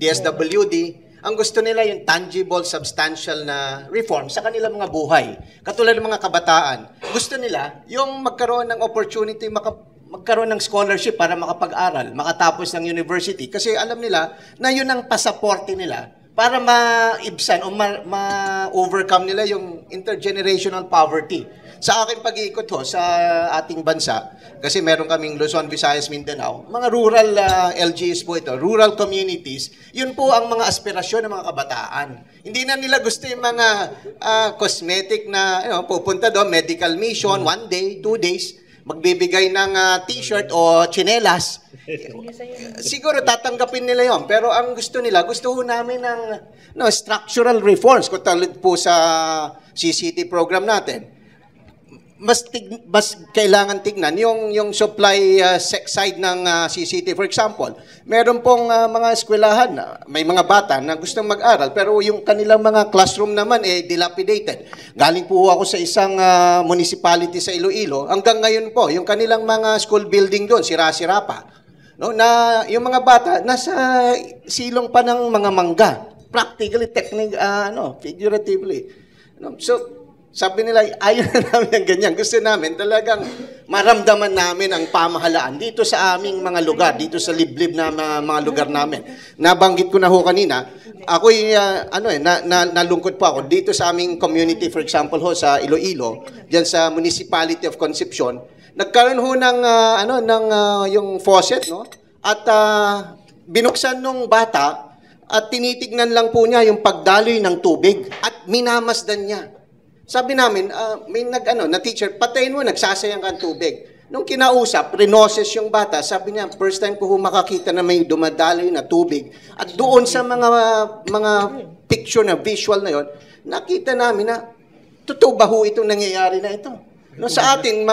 DSWD. Ang gusto nila yung tangible, substantial na reform sa kanilang mga buhay. Katulad ng mga kabataan, gusto nila yung magkaroon ng opportunity, magkaroon ng scholarship para makapag-aral, makatapos ng university. Kasi alam nila na yun ang pasaporte nila para maibsan o ma-overcome nila yung intergenerational poverty. Sa aking pag-iikot ho, sa ating bansa, kasi meron kaming Luzon, Visayas, Mindanao, mga rural LGUs po ito, rural communities, yun po ang mga aspirasyon ng mga kabataan. Hindi na nila gusto yung mga cosmetic na, you know, pupunta doon, medical mission, 1 day, 2 days, magbibigay ng t-shirt o chinelas. Siguro tatanggapin nila yon. Pero ang gusto nila, gusto namin ng structural reforms, kung talad po sa CCT program natin. Mas kailangan tignan yung supply side ng CCT. For example, meron pong mga eskwelahan, may mga bata na gustong mag-aral, pero yung kanilang mga classroom naman eh dilapidated. Galing po ako sa isang municipality sa Iloilo, hanggang ngayon po, yung kanilang mga school building doon, sira-sira pa. No, na yung mga bata, nasa silong pa ng mga mangga. Practically, figuratively. No, so, sabi nila, ayaw na namin ang ganyan. Gusto namin talagang maramdaman namin ang pamahalaan dito sa aming mga lugar, dito sa liblib na mga lugar namin. Nabanggit ko na ho kanina, ako'y nalungkot po ako dito sa aming community, for example ho, sa Iloilo, diyan sa Municipality of Concepcion, nagkaroon ho ng, yung faucet, no? At binuksan nung bata at tinitignan lang po niya yung pagdaloy ng tubig at minamasdan niya. Sabi namin, na teacher, patayin mo, nagsasayang ka ng tubig. Nung kinausap, rinoses yung bata, sabi niya, first time ko makakita na may dumadaloy na tubig. At doon sa mga picture na visual na yon, nakita namin na totoo ba ho itong nangyayari na ito. No, sa atin,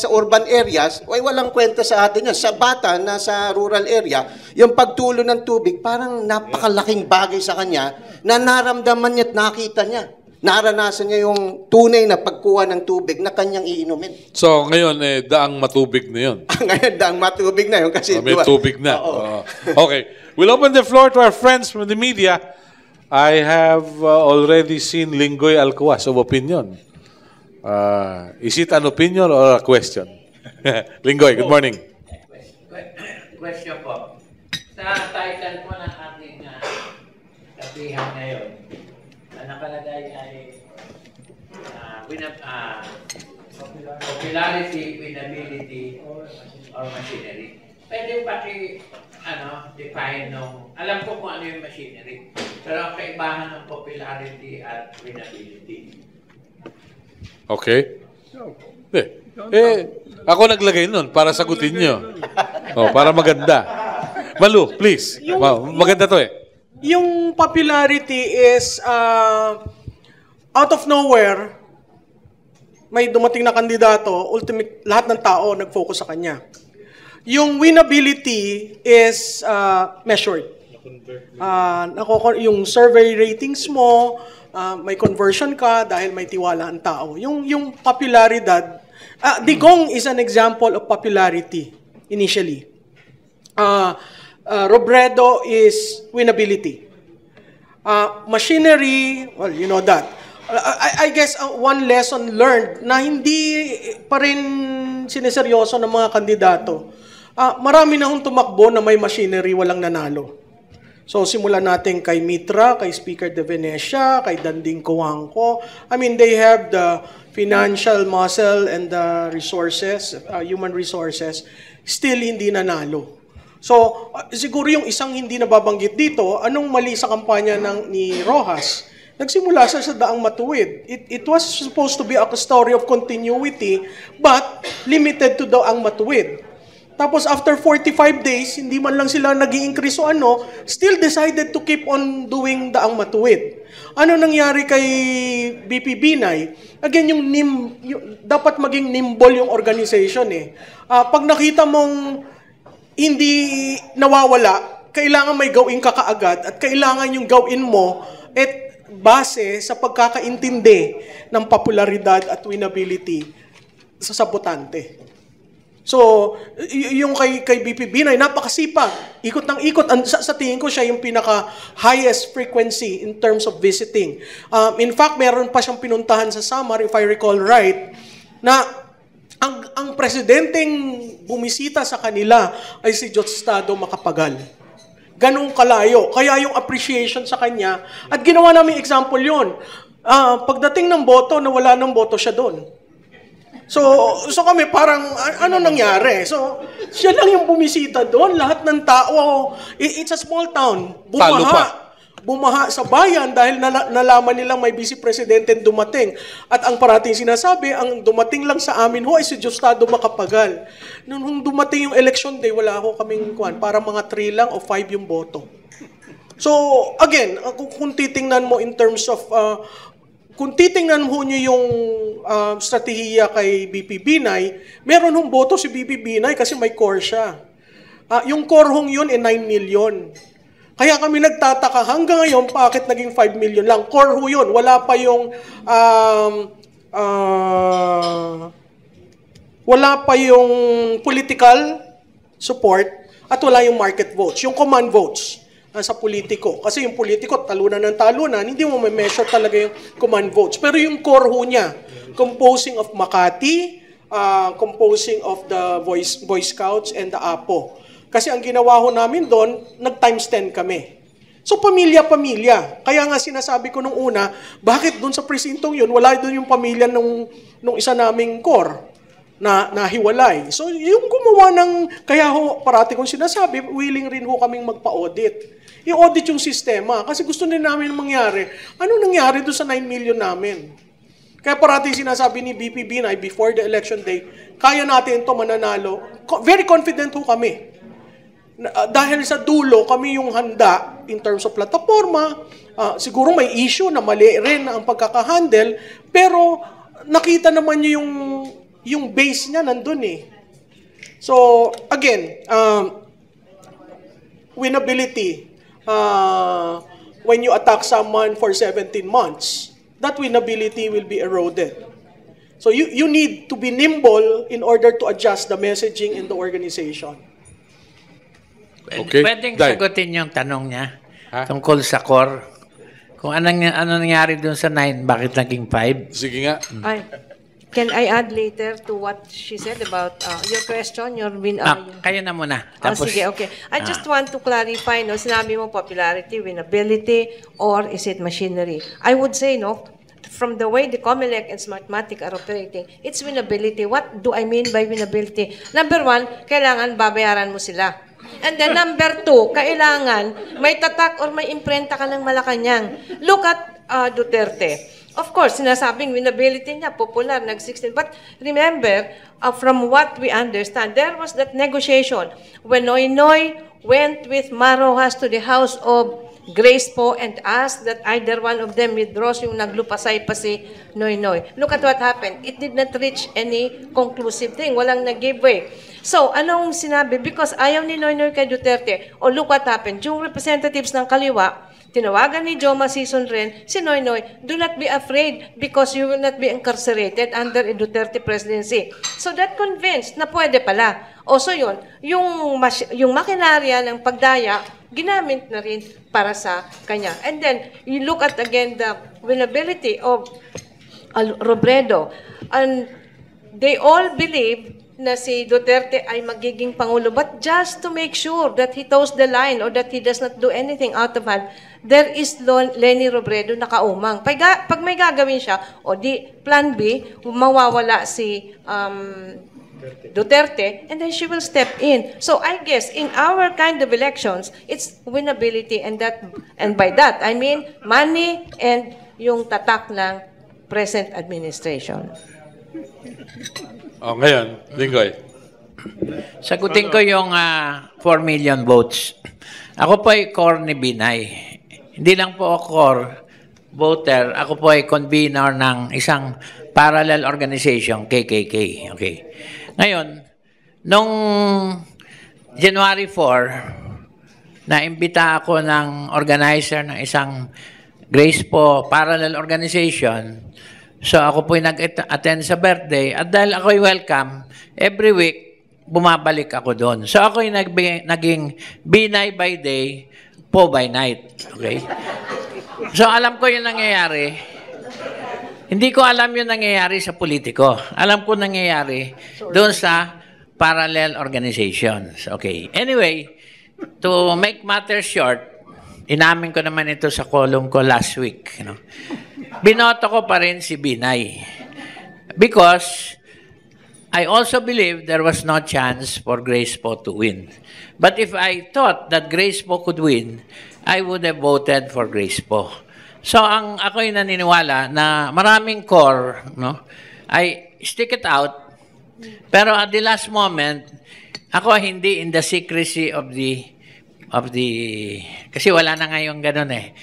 sa urban areas, walang kwenta sa atin yan. Sa bata na sa rural area, yung pagtulo ng tubig, parang napakalaking bagay sa kanya na naramdaman niya at nakita niya. Naranasan niya yung tunay na pagkuha ng tubig na kanyang iinumin. So, ngayon, daang matubig na yun. Ngayon, daang matubig na yun kasi... may tubig na. Okay. We'll open the floor to our friends from the media. I have already seen Linggoy Alcoas of opinion. Is it an opinion or a question? Linggoy, good morning. Question po. Sa title po ng ating tabihan ngayon, nakalagay ay popularity, winability, or machinery. Pwede define nung, alam ko kung ano yung machinery, pero ang kaibahan ng popularity at winability. Okay. Ako naglagay nun para sagutin nyo. Para maganda. Malou, please. Maganda to eh. Yung popularity is out of nowhere, may dumating na kandidato, ultimate, lahat ng tao nag-focus sa kanya. Yung winability is measured. Yung survey ratings mo, may conversion ka dahil may tiwala ang tao. Yung popularidad, digong is an example of popularity initially. Robredo is winability. Machinery, well, you know that. I guess one lesson learned na hindi pa rin sineseryoso ng mga kandidato. Marami na hong tumakbo na may machinery, walang nanalo. So simulan natin kay Mitra, kay Speaker De Venecia, kay Danding Coangco. I mean, they have the financial muscle and the resources, human resources, still hindi nanalo. So siguro yung isang hindi nababanggit dito, anong mali sa kampanya ni Rojas? Nagsimula siya sa Daang Matuwid. It was supposed to be a story of continuity but limited to Daang Matuwid. Tapos after 45 days, hindi man lang sila nag-i-increase o ano, still decided to keep on doing Daang Matuwid. Ano nangyari kay BP Binay? Again, dapat maging nimble yung organization eh. Pag nakita mong hindi nawawala, kailangan may gawin ka kaagad at kailangan yung gawin mo at base sa pagkakaintindi ng popularidad at winnability sa sabotante. So, yung kay BP Binay, napakasipag. Ikot ng ikot. Sa tingin ko, siya yung pinaka-highest frequency in terms of visiting. In fact, meron pa siyang pinuntahan sa Samar, if I recall right, na ang presidenteng bumisita sa kanila ay si Josestado Macapagal. Ganong kalayo. Kaya yung appreciation sa kanya. At ginawa namin example yun. Pagdating ng boto, nawala ng boto siya doon. So kami parang, ano nangyari? So, siya lang yung bumisita doon. Lahat ng tao, it's a small town. Bumaha sa bayan dahil nalaman nilang may vice presidente dumating. At ang parating sinasabi, ang dumating lang sa amin ho ay si Josestado Macapagal. Nung dumating yung election day, wala ho kaming kuan. Para mga 3 lang o 5 yung boto. So, again, kung titingnan mo in terms of... kung titingnan ho nyo yung strategiya kay BP Binay, meron hong boto si BP Binay kasi may core siya. Yung core hong yun ay 9 million. Kaya kami nagtataka hanggang ngayon, bakit naging 5 million lang? Core ho yun. Wala pa yung, political support at wala yung market votes, yung command votes sa politiko. Kasi yung politiko, talunan ng talunan, hindi mo may measure talaga yung command votes. Pero yung core ho niya, composing of Makati, composing of the Boy Scouts and the APO. Kasi ang ginawa ho namin doon, nag-times 10 kami. So, pamilya-pamilya. Kaya nga sinasabi ko nung una, bakit doon sa presintong yun, wala doon yung pamilya nung isa naming core na hiwalay. So, yung gumawa ng, kaya ho, parati kong sinasabi, willing rin ho kaming magpa-audit. I-audit yung sistema. Kasi gusto din namin mangyari. Ano nangyari doon sa 9 million namin? Kaya parati sinasabi ni BP Binay before the election day, kaya natin ito mananalo. Very confident ho kami. Dahil sa dulo, kami yung handa in terms of plataforma. Siguro may issue na mali rin ang pagkakahandle, pero nakita naman nyo yung base niya nandun eh. So, again, winnability. When you attack someone for 17 months, that winnability will be eroded. So, you need to be nimble in order to adjust the messaging in the organization. Okay. Pwedeng sagutin yung tanong niya tungkol sa core. Kung ano nangyari doon sa 9, bakit naging 5? Sige nga. Can I add later to what she said about your question? Kayo na muna. Sige, okay. I just want to clarify, no, sinabi mo popularity, winnability, or is it machinery? I would say, no, from the way the COMELEC and Smartmatic are operating, it's winnability. What do I mean by winnability? Number 1, kailangan babayaran mo sila. And then number 2, kailangan may tatak or may imprenta ka ng Malacanang. Look at Duterte. Of course, sinasabing winnability niya, popular, nag-16. But remember, from what we understand, there was that negotiation when Noynoy went with Mar Roxas to the house of Grace Poe and asked that either one of them withdraws yung naglupasay pa si Noynoy. Look at what happened. It did not reach any conclusive thing. Walang nag-give way. So, anong sinabi? Because ayaw ni Noynoy kay Duterte. O look what happened. Yung representatives ng kaliwa, tinawagan ni Joma Season Ren, si Noynoy, do not be afraid because you will not be incarcerated under a Duterte presidency. So that convinced na pwede pala. O so yun, yung makinarya ng pagdaya, ginamit na rin para sa kanya. And then, you look at again the winnability of Robredo. And they all believe na si Duterte ay magiging Pangulo, but just to make sure that he toes the line or that he does not do anything out of hand, there is Leni Robredo nakaumang. Pag may gagawin siya, o di plan B, mawawala si Duterte, and then she will step in. So I guess in our kind of elections, it's winnability, and that, and by that I mean money and yung tatak ng present administration. Oh, ngayon, Bingoy. Sagutin ko yung 4 million votes. Ako po ay core ni Binay. Hindi lang po ako core voter, ako po ay convener ng isang parallel organization, KKK. Okay. Ngayon, nung January 4, naimbita ako ng organizer ng isang Grace Poe parallel organization. So ako po ay nag-attend sa birthday. At dahil ako ay welcome, every week, bumabalik ako doon. So ako ay naging Binay by day, Poe by night. Okay? So alam ko yung nangyayari. Hindi ko alam yung nangyayari sa politiko. Alam ko nangyayari doon sa parallel organizations. Okay. Anyway, to make matters short, inamin ko naman ito sa column ko last week. You know? Binoto ko pa rin si Binay. Because I also believe there was no chance for Grace Poe to win. But if I thought that Grace Poe could win, I would have voted for Grace Poe. So ako'y naniniwala na maraming core, no, I stick it out. Pero at the last moment, ako hindi in the secrecy of the kasi wala na ngayon ganun eh,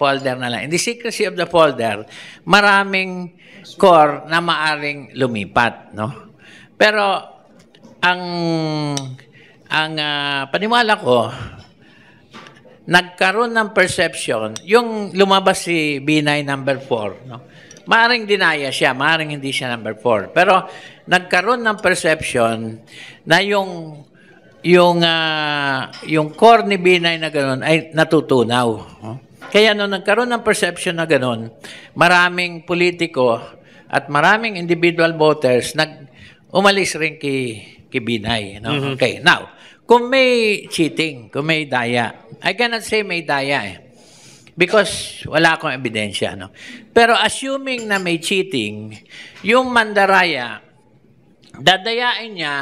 folder na lang. In the secrecy of the folder, maraming core na maaring lumipat, no? Pero ang paniwala ko, nagkaroon ng perception, yung lumabas si Binay number 4, no? Maaring dinaya siya, maaring hindi siya number 4. Pero nagkaroon ng perception na yung core ni Binay na gano'n ay natutunaw. Kaya nung nagkaroon ng perception na gano'n, maraming politiko at maraming individual voters umalis rin kay Binay. No? Mm-hmm. Okay, now, kung may cheating, kung may daya, I cannot say may daya eh, because wala akong ebidensya. No? Pero assuming na may cheating, yung mandaraya, dadayain niya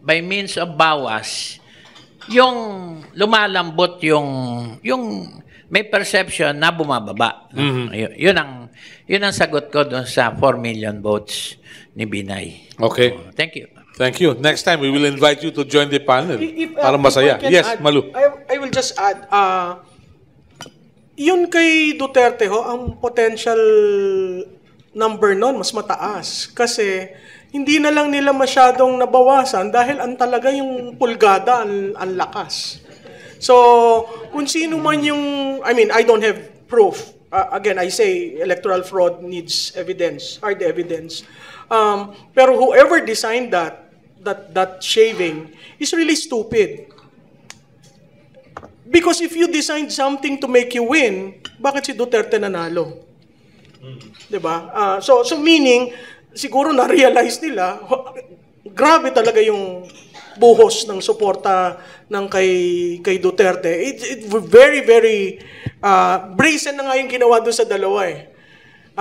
by means of bawas, yung lumalambot yung may perception na bumababa. Mm-hmm. Yun ang sagot ko doon sa 4 million votes ni Binay. Okay. So, thank you. Thank you. Next time, we will invite you to join the panel. Para masaya. Yes, add, Malou. I will just add, yun kay Duterte ho, ang potential number nun, mas mataas. Kasi hindi na lang nila masyadong nabawasan dahil talaga yung pulgada, ang lakas. So, kung sino man yung, I mean, I don't have proof. Again, I say electoral fraud needs evidence, hard evidence. Pero whoever designed that shaving is really stupid. Because if you designed something to make you win, bakit si Duterte nanalo? Diba? So meaning, siguro na-realize nila, grabe talaga yung buhos ng suporta ng kay Duterte. It very, very brazen na nga yung ginawa doon sa dalawa eh.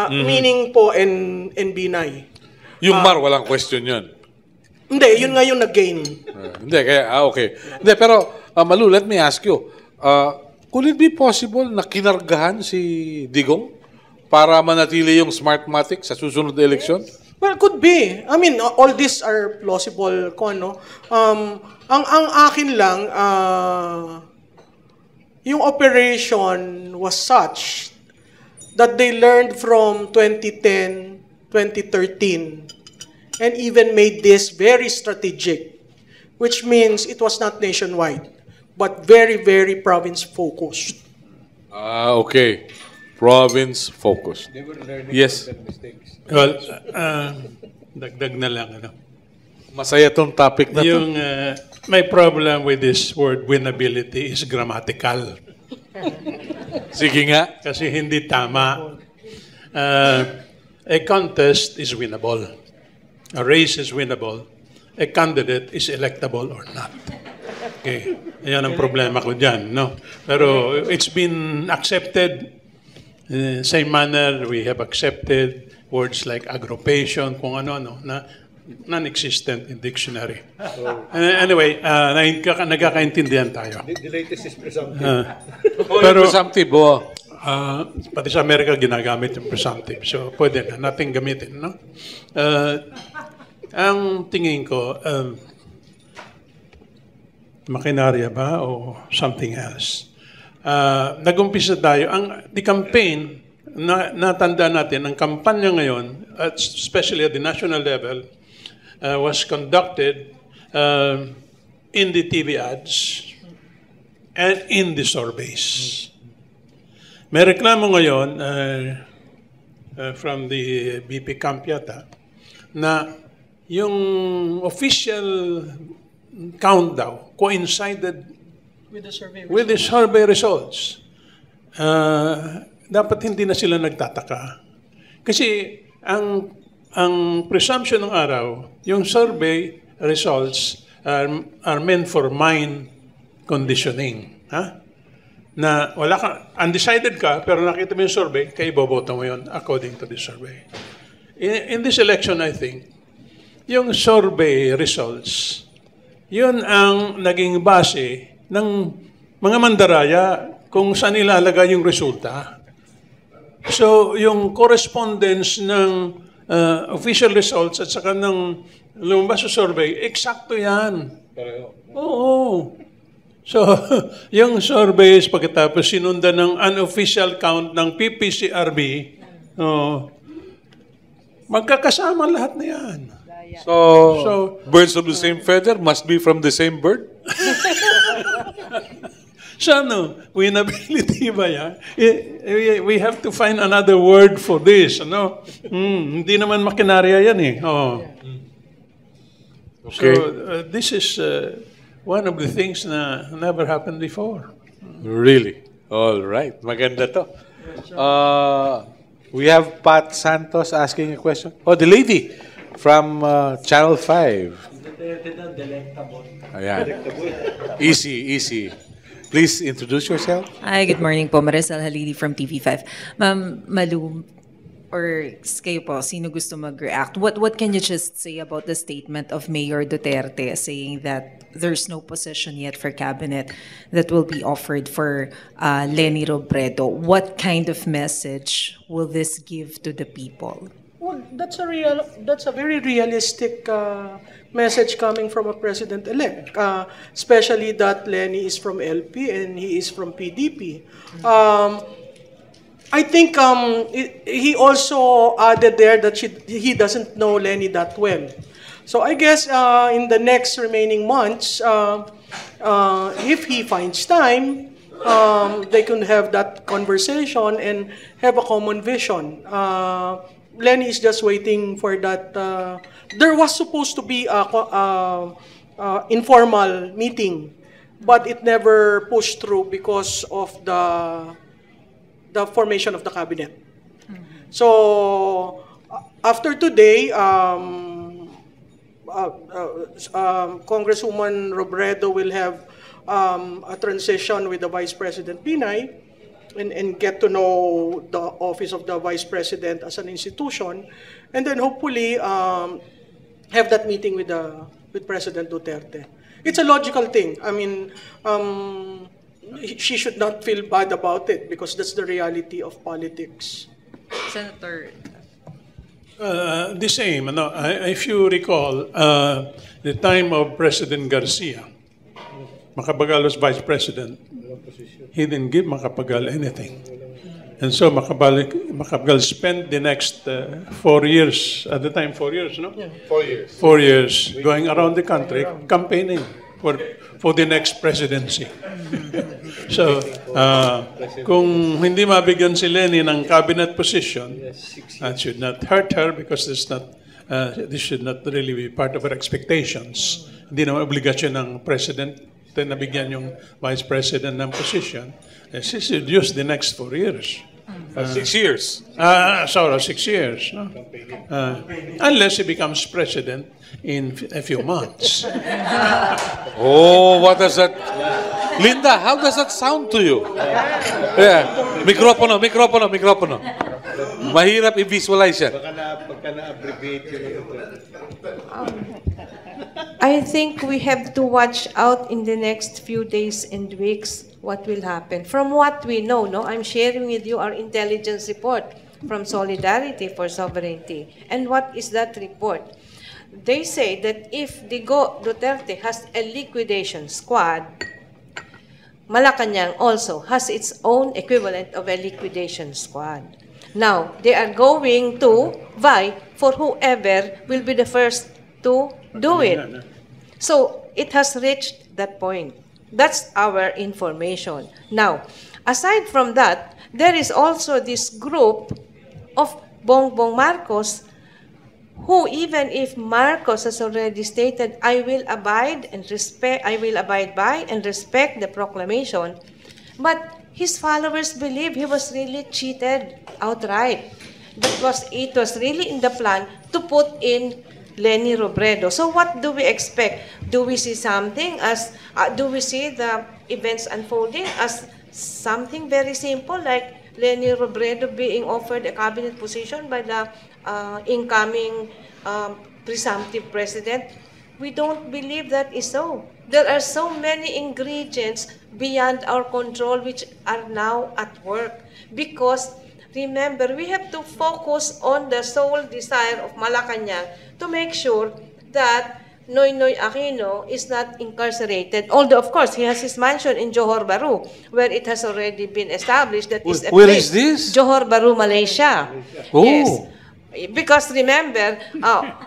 Meaning po and Binay. Yung Mar, walang question yun. Hindi, yun nga yung nag-gain. Hindi, kaya, okay. Hindi, pero, Malou, let me ask you, could it be possible na kinargahan si Digong para manatili yung Smartmatic sa susunod na eleksyon? Well, could be. I mean, all these are plausible con, no? Ang akin lang, yung operation was such that they learned from 2010, 2013, and even made this very strategic, which means it was not nationwide, but very, very province-focused. Okay. Province focus. They were learning from their mistakes. Well, dagdag na lang. Ano? Masaya tong topic na yung, my problem with this word winnability is grammatical. Sige nga. Kasi hindi tama. A contest is winnable. A race is winnable. a candidate is electable or not. Okay, yan ang problema ko dyan, no? Pero it's been accepted in the same manner we have accepted words like agropation, kung ano-ano, na non-existent in dictionary. So, anyway, nagkakaintindihan tayo. The latest is presumptive. Pero presumptive, oh. Pati sa Amerika ginagamit yung presumptive. So, pwede na, nating gamitin, no? Ang tingin ko, makinarya ba o something else? Nagumpisa tayo. The campaign, natanda natin, ang kampanya ngayon, especially at the national level, was conducted in the TV ads and in the surveys. May reklamo ngayon from the BP camp yata na yung official countdown coincided with the survey results. Dapat hindi na sila nagtataka. Kasi ang presumption ng araw, yung survey results are meant for mind conditioning. Ha? Na wala ka, undecided ka, pero nakita mo yung survey, kaya iboboto mo yun according to the survey. In this election, I think, yung survey results, yun ang naging base ng mga mandaraya kung saan ilalagay yung resulta. So, yung correspondence ng official results at saka ng lumabas sa survey, eksakto yan. Oo. So, yung surveys pagkatapos sinundan ng unofficial count ng PPCRB, magkakasama lahat na yan. So, birds of the same feather must be from the same bird? So, no, winability ba yan? We have to find another word for this, ano? Hindi naman makinarya yan eh. So, this is one of the things na never happened before. Really? All right. Maganda to. We have Pat Santos asking a question. Oh, the lady. From Channel 5. Ayan. Easy, easy. Please introduce yourself. Hi, good morning po. Maricel Halidi from TV5. Ma'am Malou, or kayo po, sino gusto mag-react? What can you just say about the statement of Mayor Duterte saying that there's no position yet for cabinet that will be offered for Leni Robredo? What kind of message will this give to the people? Well, that's a very realistic message coming from a president-elect, especially that Leni is from LP and he is from PDP. I think he also added there that he doesn't know Leni that well. So I guess in the next remaining months, if he finds time, they can have that conversation and have a common vision. Leni is just waiting for that. There was supposed to be an informal meeting, but it never pushed through because of the formation of the cabinet. Mm-hmm. So after today, Congresswoman Robredo will have a transition with the Vice President Binay. And get to know the office of the Vice President as an institution, and then hopefully have that meeting with President Duterte. It's a logical thing. I mean, she should not feel bad about it because that's the reality of politics. Senator, the same. No, if you recall, the time of President Garcia, Macapagal was Vice President. He didn't give Macapagal anything. And so Macapagal spent the next 4 years, at the time 4 years, no? Yeah. 4 years. 4 years going around the country campaigning for the next presidency. So, kung hindi mabigyan si Leni ng cabinet position, that should not hurt her because this should not really be part of her expectations. Hindi naman obligasyon ng president na bigyan yung vice president ng position, she should use the next 4 years 6 years. Sorry, 6 years. No? Unless he becomes president in a few months. Oh, what is that? Linda, how does that sound to you? Yeah. Mikropono. Mahirap i-visualize yan. Baka na-abbreviate yun. I think we have to watch out in the next few days and weeks what will happen. From what we know, no, I'm sharing with you our intelligence report from Solidarity for Sovereignty. And what is that report? They say that if Duterte has a liquidation squad, Malacanang also has its own equivalent of a liquidation squad. Now, they are going to vie for whoever will be the first to do it. So it has reached that point. That's our information. Now, aside from that, there is also this group of Bongbong Marcos who, even if Marcos has already stated, I will abide by and respect the proclamation, but his followers believe he was really cheated outright. Because it was really in the plan to put in Leni Robredo. So what do we expect? Do we see something as, do we see the events unfolding as something very simple like Leni Robredo being offered a cabinet position by the incoming presumptive president? We don't believe that is so. There are so many ingredients beyond our control which are now at work, because remember, we have to focus on the sole desire of Malacanang to make sure that Noynoy Aquino is not incarcerated. Although, of course, he has his mansion in Johor Bahru, where it has already been established that is a where place. Is this? Johor Bahru, Malaysia. Oh. Yes. Because remember,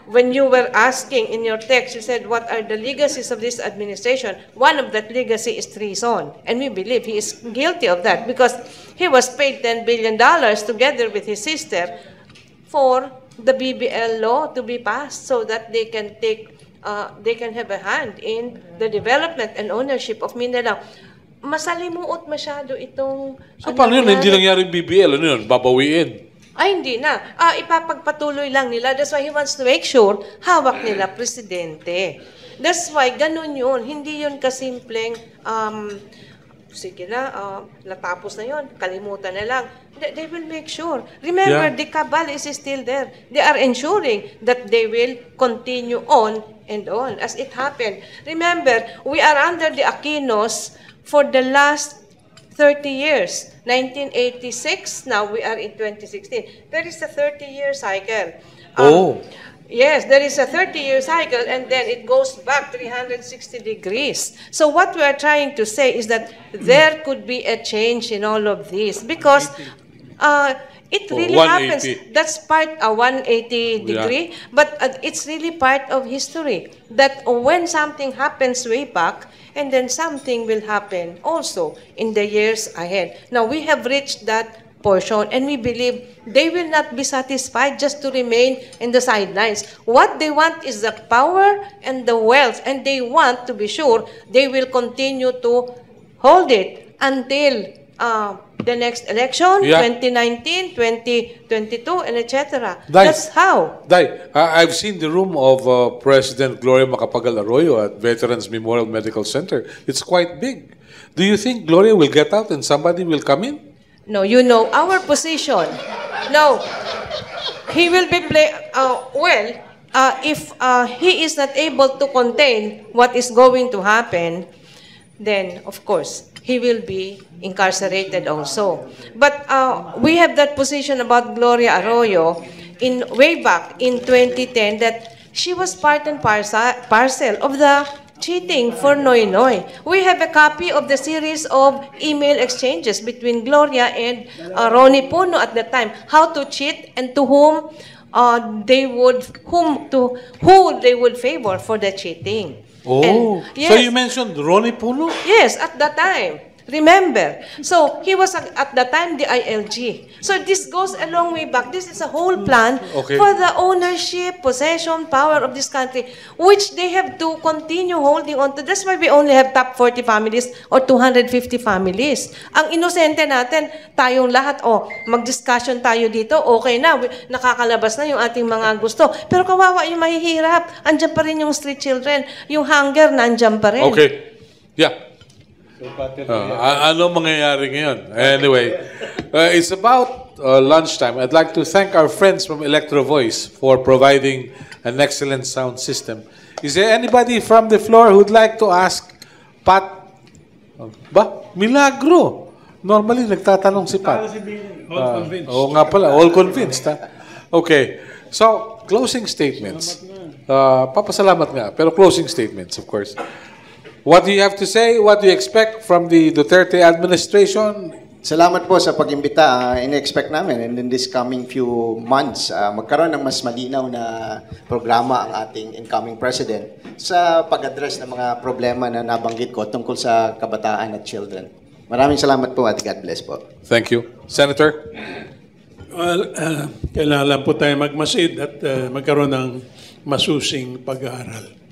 when you were asking in your text, you said, what are the legacies of this administration? One of that legacy is treason. And we believe he is guilty of that because he was paid $10 billion together with his sister for the BBL law to be passed so that they can take, they can have a hand in the development and ownership of Mindanao. Masalimuot masyado itong... So paano yun? Hindi nangyari BBL. Ano yun? Babawiin? Ay, hindi na. Ipapagpatuloy lang nila. That's why he wants to make sure hawak nila presidente. That's why ganun yun. Hindi yun kasimpleng, sige na, natapos na yun. Kalimutan na lang. They will make sure. Remember, yeah. The cabal is still there. They are ensuring that they will continue on and on as it happened. Remember, we are under the Aquinos for the last 30 years. 1986, now we are in 2016. There is a 30-year cycle. Yes, there is a 30-year cycle, and then it goes back 360 degrees. So what we are trying to say is that there could be a change in all of this because it really happens. That's part of 180 degree, yeah. But it's really part of history that when something happens way back, and then something will happen also in the years ahead. Now, we have reached that portion, and we believe they will not be satisfied just to remain in the sidelines. What they want is the power and the wealth, and they want to be sure they will continue to hold it until the next election, yeah. 2019, 2022, and etc. That's how. I've seen the room of President Gloria Macapagal Arroyo at Veterans Memorial Medical Center. It's quite big. Do you think Gloria will get out and somebody will come in? No, you know our position. No, he will be playing. If he is not able to contain what is going to happen, then of course he will be incarcerated also. But we have that position about Gloria Arroyo in way back in 2010 that she was part and parcel of the cheating for Noynoy. We have a copy of the series of email exchanges between Gloria and Ronnie Puno at the time, how to cheat and to whom who they would favor for the cheating. Oh, and, yes, so you mentioned Ronnie Puno? Yes, at that time. Remember? So, he was at the time the ILG. So, this goes a long way back. This is a whole plan for the ownership, possession, power of this country, which they have to continue holding on to. That's why we only have top 40 families or 250 families. Ang inosente natin, tayong lahat, oh, mag-discussion tayo dito, okay na, nakakalabas na yung ating mga gusto. Pero kawawa yung mahihirap. Andiyan pa rin yung street children. Yung hunger, nandiyan pa rin. Okay. Yeah. Ano mangyayari ngayon? Anyway, it's about lunchtime. I'd like to thank our friends from Electro Voice for providing an excellent sound system. Is there anybody from the floor who'd like to ask Pat? Ba? Milagro! Normally, nagtatanong si Pat. All convinced. Oo nga pala, all convinced. Ha? Okay. So, closing statements. Papasalamat nga, pero closing statements, of course. What do you have to say? What do you expect from the Duterte administration? Salamat po sa pag-imbita. In-expect namin. And in this coming few months, magkaroon ng mas malinaw na programa ang ating incoming president sa pag-address ng mga problema na nabanggit ko tungkol sa kabataan at children. Maraming salamat po at God bless po. Thank you. Senator? Well, kailangan po tayo magmasid at magkaroon ng masusing pag-aaral.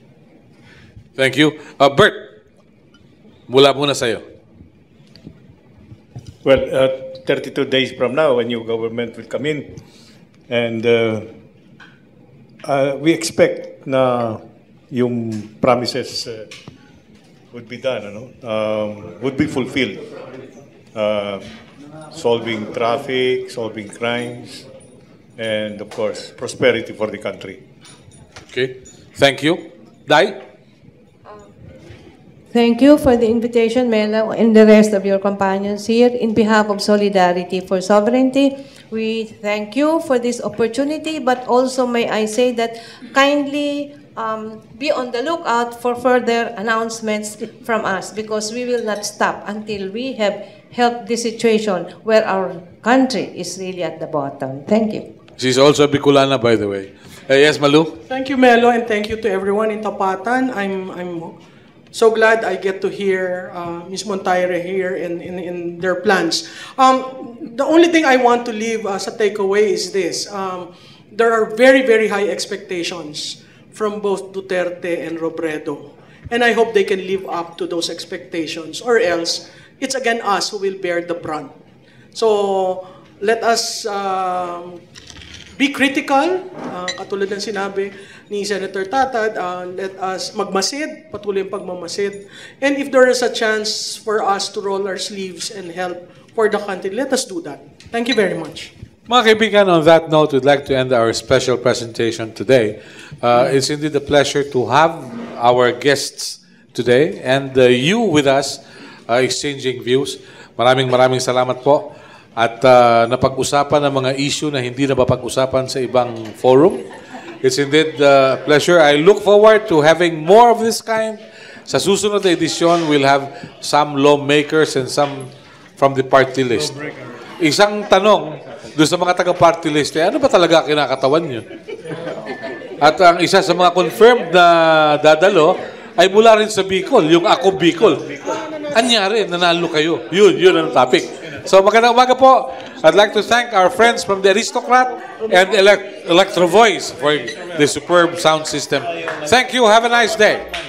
Thank you. Bert, mula muna sa'yo. Well, 32 days from now, a new government will come in. And we expect na yung promises would be done, ano? Would be fulfilled. Solving traffic, solving crimes, and of course, prosperity for the country. Okay. Thank you. Dai? Thank you for the invitation, Mela, and the rest of your companions here. In behalf of Solidarity for Sovereignty, we thank you for this opportunity, but also may I say that kindly be on the lookout for further announcements from us, because we will not stop until we have helped the situation where our country is really at the bottom. Thank you. She's also a Bicolana, by the way. Yes, Malou? Thank you, Melo, and thank you to everyone in Tapatan. I'm so glad I get to hear Ms. Montayre here in their plans. The only thing I want to leave as a takeaway is this. There are very, very high expectations from both Duterte and Robredo. And I hope they can live up to those expectations, or else it's again us who will bear the brunt. So let us be critical, katulad ng sinabi ni Senator Tatad, let us magmasid, patuloy ang pagmamasid. And if there is a chance for us to roll our sleeves and help for the country, let us do that. Thank you very much. Mga kaibigan, on that note, we'd like to end our special presentation today. It's indeed a pleasure to have our guests today and you with us exchanging views. Maraming salamat po. At napag-usapan ang mga issue na hindi napapag-usapan sa ibang forum. It's indeed a pleasure. I look forward to having more of this kind. Sa susunod na edisyon, we'll have some lawmakers and some from the party list. Isang tanong doon sa mga taga-party list, ano ba talaga kinakatawan nyo? At ang isa sa mga confirmed na dadalo ay mula rin sa Bicol, yung Ako Bicol. Anyari, nanalo kayo. Yun ang topic. So, magandang umaga po. I'd like to thank our friends from the Aristocrat and Electro Voice for the superb sound system. Thank you. Have a nice day.